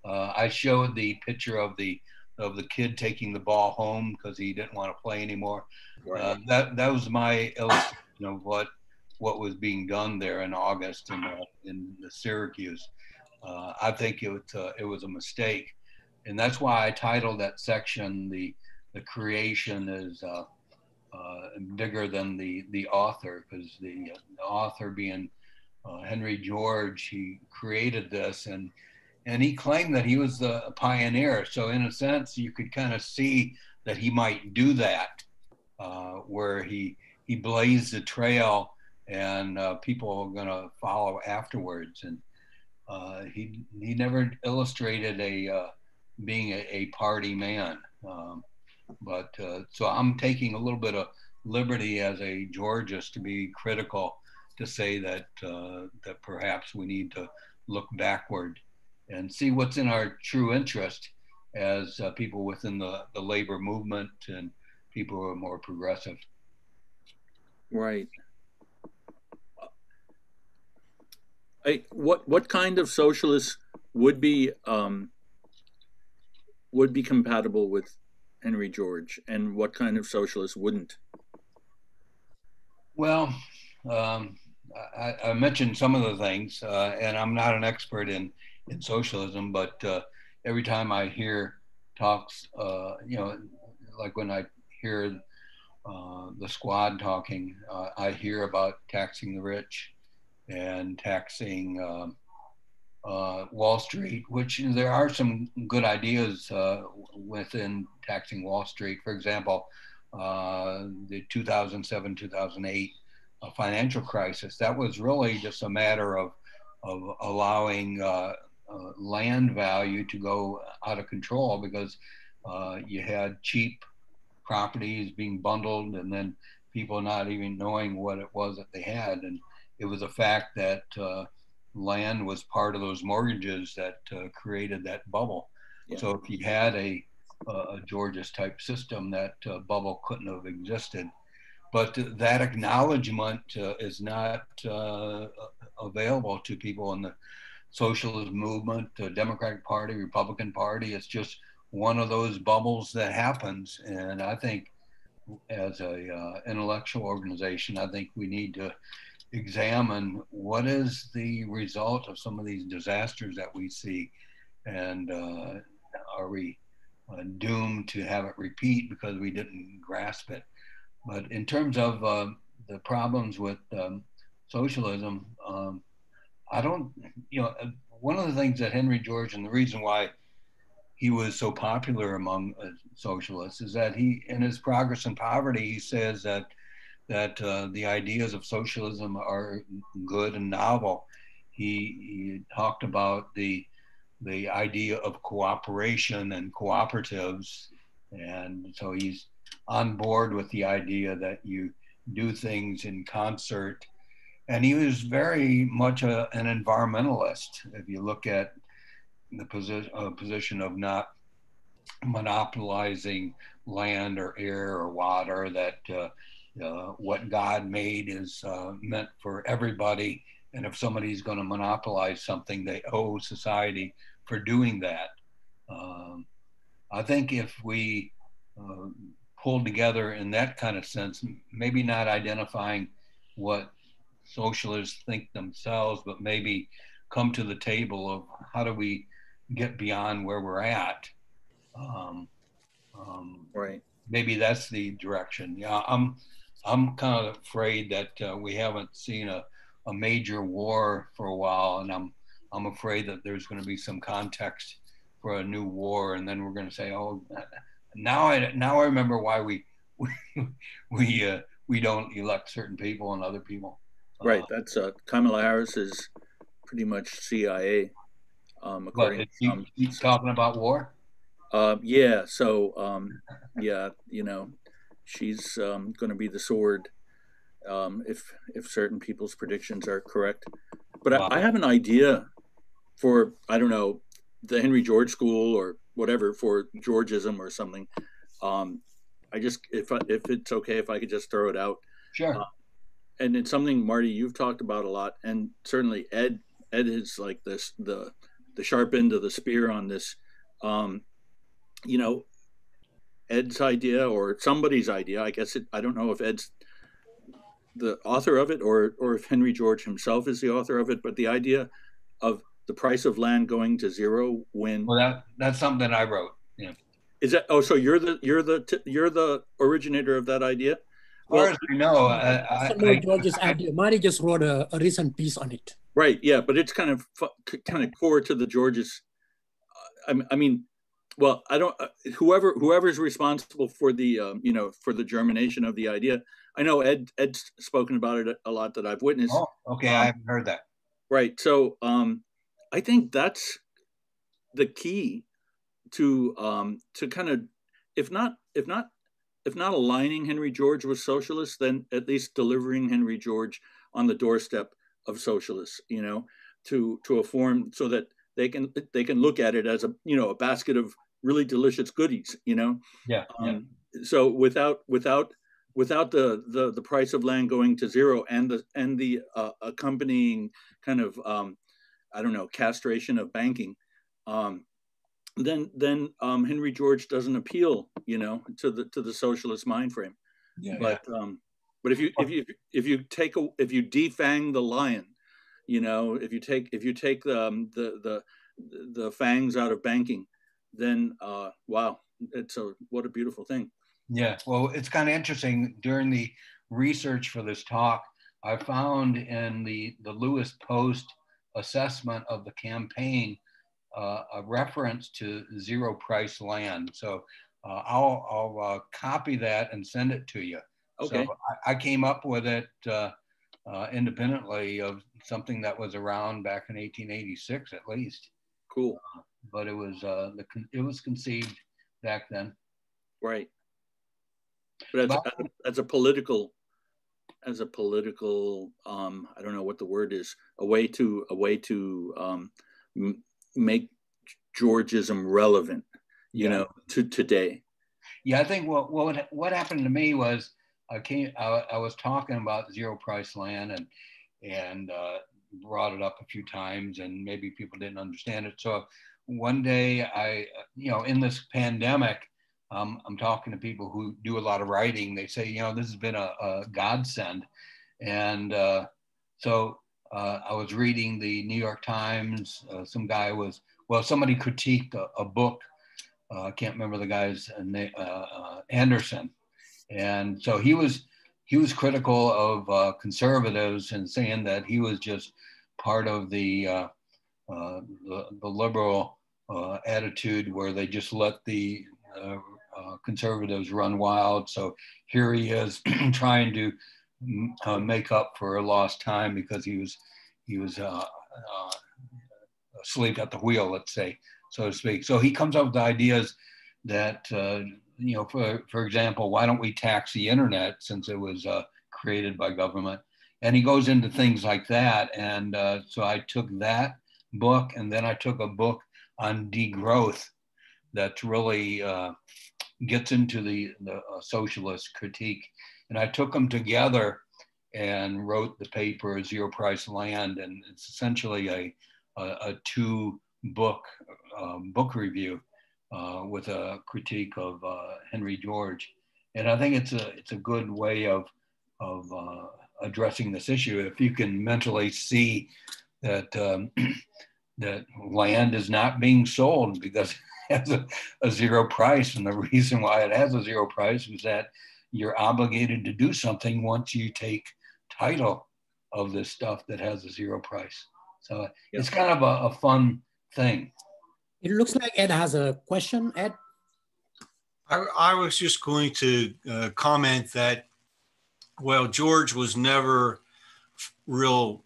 I showed the picture of the kid taking the ball home because he didn't want to play anymore. Right. That was my illustration of what was being done there in August in Syracuse. I think it was a mistake, and that's why I titled that section the creation is bigger than the author, because the author being Henry George, he created this and he claimed that he was the pioneer. So in a sense, you could kind of see that he might do that, where he blazed the trail and people are gonna follow afterwards. And he never illustrated being a party man. So I'm taking a little bit of liberty as a Georgist to be critical, to say that perhaps we need to look backward and see what's in our true interest as people within the labor movement and people who are more progressive. Right. What kind of socialists would be compatible with Henry George, and what kind of socialists wouldn't? Well, I mentioned some of the things, and I'm not an expert in socialism, but every time I hear talks, you know, like when I hear the squad talking, I hear about taxing the rich and taxing Wall Street, which, you know, there are some good ideas within taxing Wall Street. For example, the 2007-2008 financial crisis, that was really just a matter of allowing land value to go out of control because you had cheap properties being bundled and then people not even knowing what it was that they had. And it was a fact that land was part of those mortgages that created that bubble. Yeah. So if you had a George's type system, that bubble couldn't have existed. But that acknowledgement is not available to people in the socialist movement, the Democratic Party, Republican Party. It's just one of those bubbles that happens. And I think as a intellectual organization, I think we need to examine what is the result of some of these disasters that we see, and are we doomed to have it repeat because we didn't grasp it. But in terms of the problems with socialism, I don't, you know, one of the things that Henry George, and the reason why he was so popular among socialists, is that he, in his Progress and Poverty, he says that the ideas of socialism are good and novel. He talked about the idea of cooperation and cooperatives, and so he's on board with the idea that you do things in concert. And he was very much an environmentalist. If you look at the position of not monopolizing land or air or water, that what God made is meant for everybody. And if somebody's going to monopolize something, they owe society for doing that. I think if we pulled together in that kind of sense, maybe not identifying what socialists think themselves, but maybe come to the table of how do we get beyond where we're at. Right. Maybe that's the direction. Yeah, I'm kind of afraid that we haven't seen a major war for a while, and I'm afraid that there's going to be some context for a new war, and then we're going to say, oh, now I remember why we don't elect certain people and other people. Right, that's Kamala Harris is pretty much CIA. According to keep talking about war. Yeah, so yeah, you know, she's going to be the sword if certain people's predictions are correct. But wow. I have an idea for, I don't know, the Henry George School or whatever, for Georgism or something. I just, if it's okay, if I could just throw it out. Sure. And it's something, Marty, you've talked about a lot, and certainly Ed is like this, the sharp end of the spear on this. You know, Ed's idea, or somebody's idea, I guess, I don't know if Ed's the author of it or if Henry George himself is the author of it, but the idea of the price of land going to zero when... Well, that's something I wrote. Yeah. Is that, oh, so you're the originator of that idea? Well, as far as I know, Marty just wrote a recent piece on it. Right, yeah, but it's kind of core to the Georges. I mean, well, I don't. Whoever's responsible for the you know, for the germination of the idea. I know Ed's spoken about it a lot that I've witnessed. Oh, okay, I haven't heard that. Right, so I think that's the key to kind of, if not aligning Henry George with socialists, then at least delivering Henry George on the doorstep of socialists, you know, to a form so that they can look at it as a, you know, a basket of really delicious goodies, you know. Yeah. Yeah. So without the price of land going to zero and the accompanying kind of I don't know, castration of banking, then Henry George doesn't appeal, you know, to the socialist mind frame. Yeah, but yeah. But if you defang the lion, you know, if you take the the fangs out of banking, then wow, what a beautiful thing. Yeah, well, it's kind of interesting. During the research for this talk, I found in the Lewis Post assessment of the campaign a reference to zero price land. So I'll copy that and send it to you. Okay. So I came up with it independently of something that was around back in 1886 at least. Cool. But it was it was conceived back then. Right. But as a political, I don't know what the word is, a way to make Georgism relevant, you know, to today. Yeah, I think what happened to me was I was talking about zero price land and brought it up a few times, and maybe people didn't understand it. So one day I, you know, in this pandemic, I'm talking to people who do a lot of writing. They say, you know, this has been a godsend. And so I was reading the New York Times. Somebody critiqued a book. I can't remember the guy's name, Anderson. And so he was critical of conservatives and saying that he was just part of the liberal attitude where they just let the conservatives run wild. So here he is trying to make up for lost time because he was asleep at the wheel, let's say, so to speak. So he comes up with ideas that, you know, for example, why don't we tax the internet since it was created by government? And he goes into things like that. And so I took that book, and then I took a book on degrowth that really gets into the socialist critique. And I took them together and wrote the paper Zero Price Land. And it's essentially a two-book book review with a critique of Henry George. And I think it's a good way of addressing this issue. If you can mentally see that, that land is not being sold because has a zero price, and the reason why it has a zero price is that you're obligated to do something once you take title of this stuff that has a zero price. So it's kind of a fun thing. It looks like Ed has a question. Ed? I was just going to comment that, well, George was never real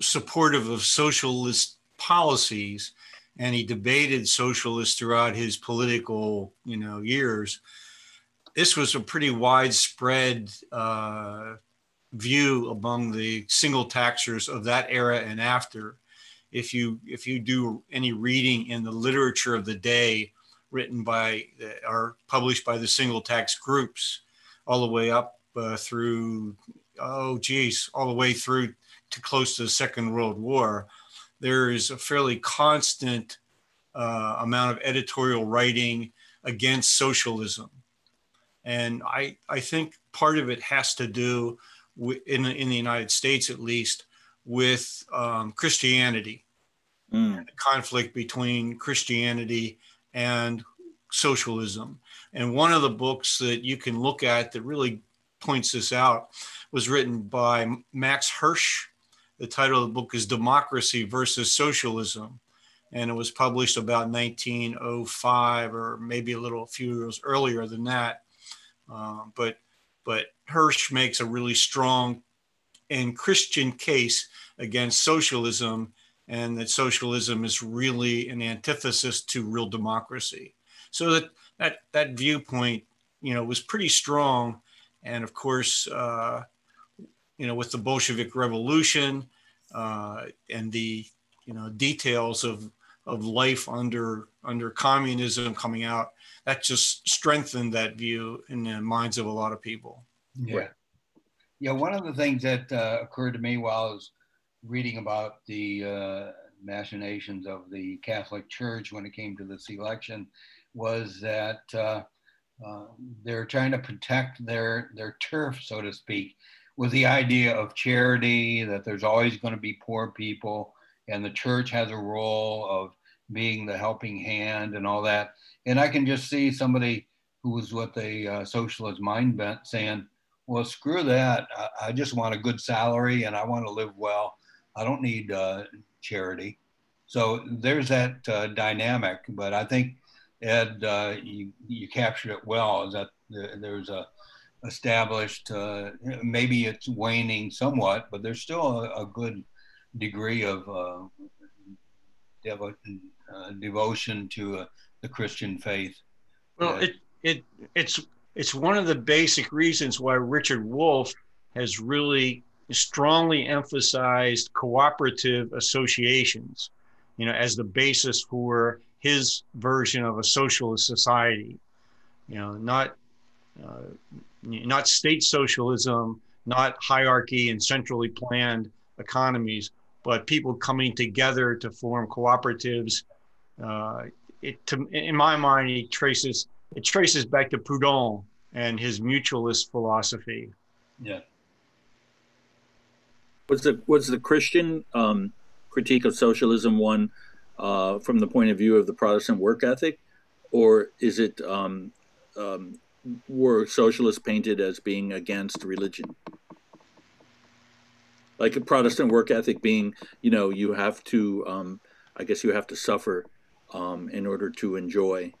supportive of socialist policies, and he debated socialists throughout his political, you know, years. This was a pretty widespread view among the single taxers of that era and after. If you do any reading in the literature of the day, written by or published by the single tax groups, all the way up through, all the way through to close to the Second World War, there is a fairly constant amount of editorial writing against socialism. And I think part of it has to do, in the United States at least, with Christianity, and the conflict between Christianity and socialism. And one of the books that you can look at that really points this out was written by Max Hirsch. The title of the book is Democracy versus Socialism, and it was published about 1905 or maybe a few years earlier than that. But Hirsch makes a really strong and Christian case against socialism, and that socialism is really an antithesis to real democracy. So that viewpoint, you know, was pretty strong. And of course, you know, with the Bolshevik Revolution and the, you know, details of life under communism coming out, that just strengthened that view in the minds of a lot of people. Yeah. Yeah, one of the things that occurred to me while I was reading about the machinations of the Catholic Church when it came to this election was that they're trying to protect their turf, so to speak, with the idea of charity, that there's always going to be poor people, and the church has a role of being the helping hand and all that. And I can just see somebody who was with a socialist mind bent saying, well, screw that. I just want a good salary and I want to live well. I don't need charity. So there's that dynamic. But I think, Ed, you captured it well, is that there's a established, maybe it's waning somewhat, but there's still a good degree of devotion to the Christian faith. Well, it's one of the basic reasons why Richard Wolff has really strongly emphasized cooperative associations, you know, as the basis for his version of a socialist society, you know, not state socialism, not hierarchy and centrally planned economies, but people coming together to form cooperatives. In my mind, it traces back to Proudhon and his mutualist philosophy. Yeah. Was the Christian critique of socialism one from the point of view of the Protestant work ethic, or is it? Were socialists painted as being against religion? Like a Protestant work ethic being, you know, you have to, I guess you have to suffer in order to enjoy,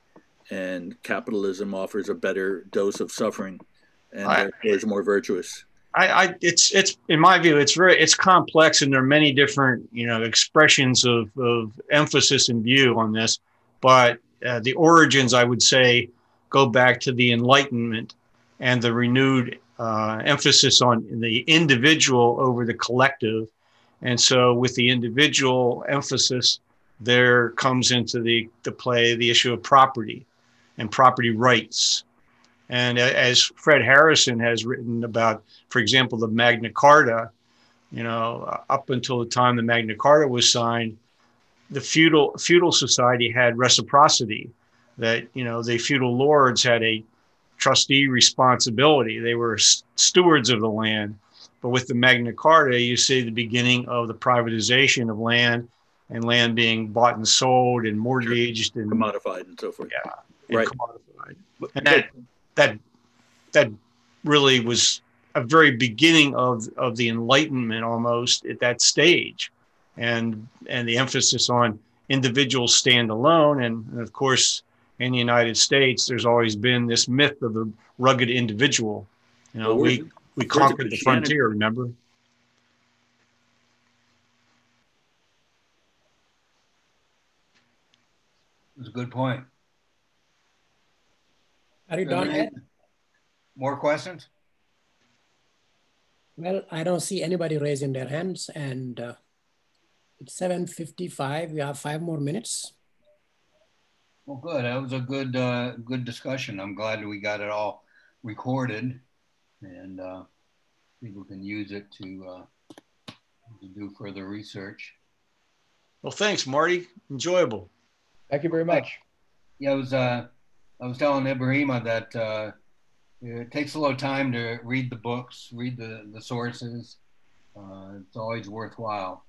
and capitalism offers a better dose of suffering and is more virtuous. It's in my view, it's complex, and there are many different, you know, expressions of emphasis and view on this, but the origins, I would say, go back to the Enlightenment and the renewed emphasis on the individual over the collective. And so with the individual emphasis, there comes into the play the issue of property and property rights. And as Fred Harrison has written about, for example, the Magna Carta, you know, up until the time the Magna Carta was signed, the feudal society had reciprocity. That, you know, the feudal lords had a trustee responsibility. They were stewards of the land. But with the Magna Carta, you see the beginning of the privatization of land, and land being bought and sold and mortgaged and commodified and so forth. Yeah, and right. Commodified. And that really was a very beginning of the Enlightenment, almost at that stage, and the emphasis on individuals stand alone, and of course. In the United States, there's always been this myth of the rugged individual. You know, we conquered the frontier, remember? That's a good point. Are you done, Ed? More questions? Well, I don't see anybody raising their hands, and it's 7:55. We have 5 more minutes. Well, good. That was a good, good discussion. I'm glad we got it all recorded, and people can use it to do further research. Well, thanks, Marty. Enjoyable. Thank you very much. Yeah, I was telling Ibrahima that it takes a little time to read the books, read the sources. It's always worthwhile.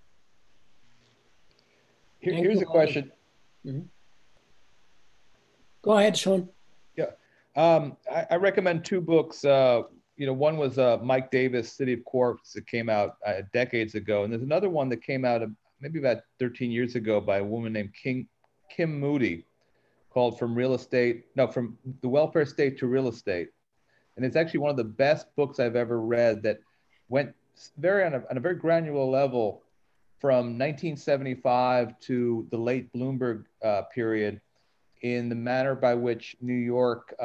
Here's a question. Mm-hmm. Go ahead, Sean. Yeah, I recommend 2 books. You know, one was Mike Davis, City of Corpse, that came out decades ago, and there's another one that came out maybe about 13 years ago by a woman named Kim Moody, called From the Welfare State to Real Estate, and it's actually one of the best books I've ever read that went on a very granular level from 1975 to the late Bloomberg period, in the manner by which New York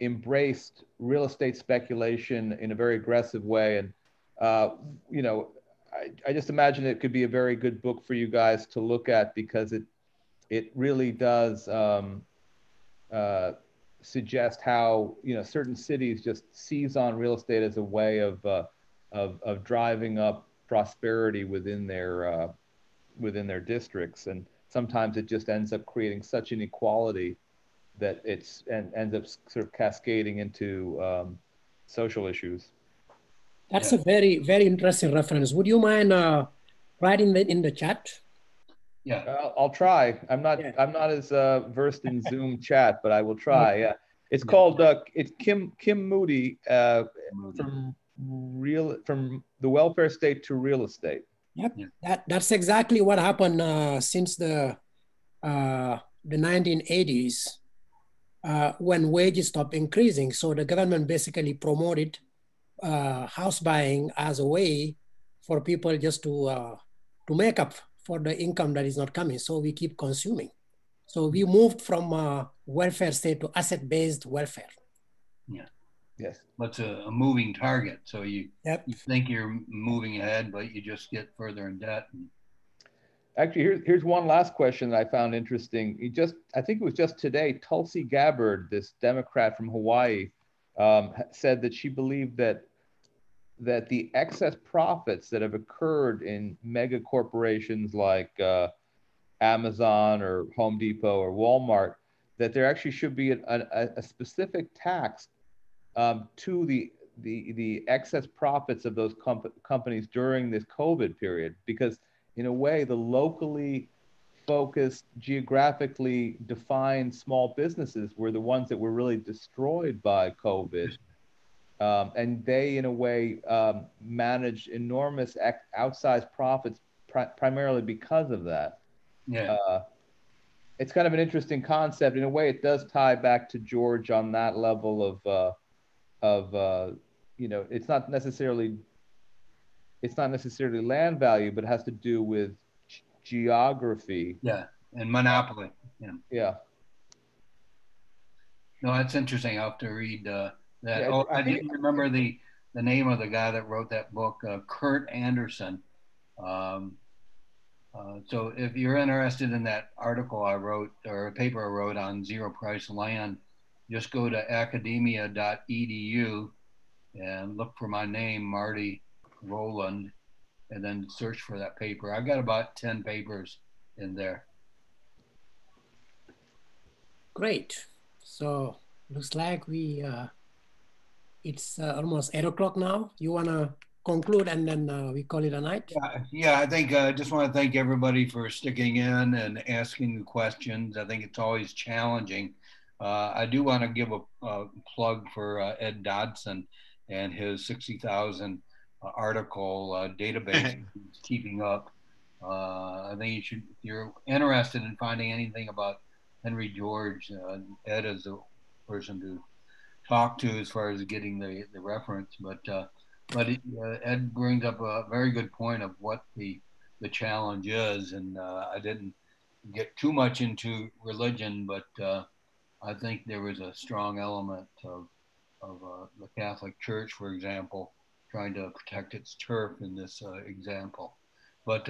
embraced real estate speculation in a very aggressive way. And, you know, I just imagine it could be a very good book for you guys to look at, because it really does suggest how, you know, certain cities just seize on real estate as a way of driving up prosperity within their districts. And sometimes it just ends up creating such inequality that it ends up sort of cascading into social issues. That's a very, very interesting reference. Would you mind writing that in the chat? Yeah, I'll try. I'm not as versed in Zoom chat, but I will try. Yeah, it's called it's Kim Moody, from the welfare state to real estate. Yep, yeah. That's exactly what happened since the 1980s, when wages stopped increasing. So the government basically promoted house buying as a way for people just to make up for the income that is not coming. So we keep consuming. So we moved from welfare state to asset-based welfare. Yeah. Yes. That's a moving target. So you think you're moving ahead, but you just get further in debt. Actually, here's one last question that I found interesting. I think it was just today, Tulsi Gabbard, this Democrat from Hawaii, said that she believed that the excess profits that have occurred in mega corporations like Amazon or Home Depot or Walmart, that there actually should be a specific tax to the excess profits of those companies during this COVID period, because in a way the locally focused, geographically defined small businesses were the ones that were really destroyed by COVID. And they, in a way, managed enormous outsized profits primarily because of that. Yeah, it's kind of an interesting concept. In a way, it does tie back to George on that level of it's not necessarily land value, but it has to do with geography. Yeah, and monopoly. Yeah. Yeah. No, that's interesting. I'll have to read. I didn't remember the name of the guy that wrote that book, Kurt Anderson. So if you're interested in that article I wrote, or a paper I wrote on zero price land, just go to academia.edu and look for my name, Marty Rowland, and then search for that paper. I've got about 10 papers in there. Great. So looks like we... it's almost 8 o'clock now. You want to conclude and then we call it a night? Yeah, I think I just want to thank everybody for sticking in and asking the questions. I think it's always challenging. I do want to give a plug for Ed Dodson and his 60,000 article database he's keeping up. I think you should, if you're interested in finding anything about Henry George, Ed is the person to talk to as far as getting the reference, but Ed brings up a very good point of what the challenge is, and I didn't get too much into religion, but I think there was a strong element of the Catholic Church, for example, trying to protect its turf in this example. But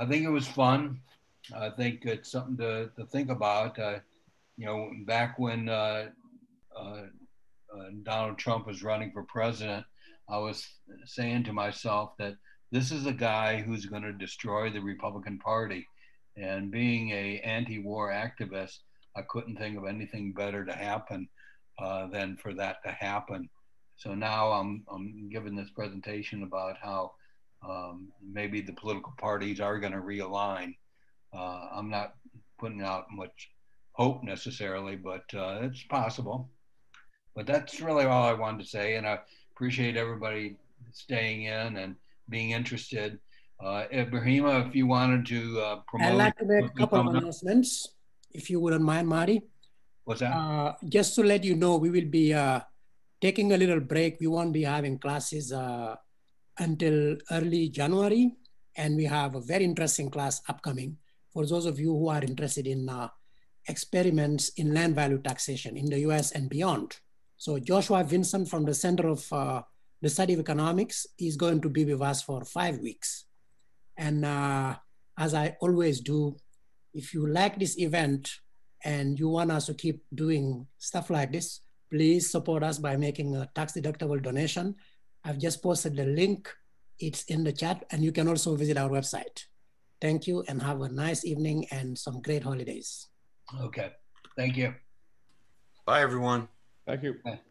I think it was fun. I think it's something to think about. Back when Donald Trump was running for president, I was saying to myself that this is a guy who's going to destroy the Republican Party. And being an anti-war activist, I couldn't think of anything better to happen than for that to happen. So now I'm giving this presentation about how maybe the political parties are going to realign. I'm not putting out much hope necessarily, but it's possible. But that's really all I wanted to say, and I appreciate everybody staying in and being interested. Ibrahima, if you wanted to promote... I'd like to make a couple of announcements, if you wouldn't mind, Marty. What's that? Just to let you know, we will be taking a little break. We won't be having classes until early January, and we have a very interesting class upcoming for those of you who are interested in experiments in land value taxation in the US and beyond. So Joshua Vincent from the Center of the Study of Economics is going to be with us for 5 weeks. And as I always do, if you like this event and you want us to keep doing stuff like this, please support us by making a tax-deductible donation. I've just posted the link. It's in the chat, and you can also visit our website. Thank you, and have a nice evening and some great holidays. Okay. Thank you. Bye, everyone. Thank you. Bye.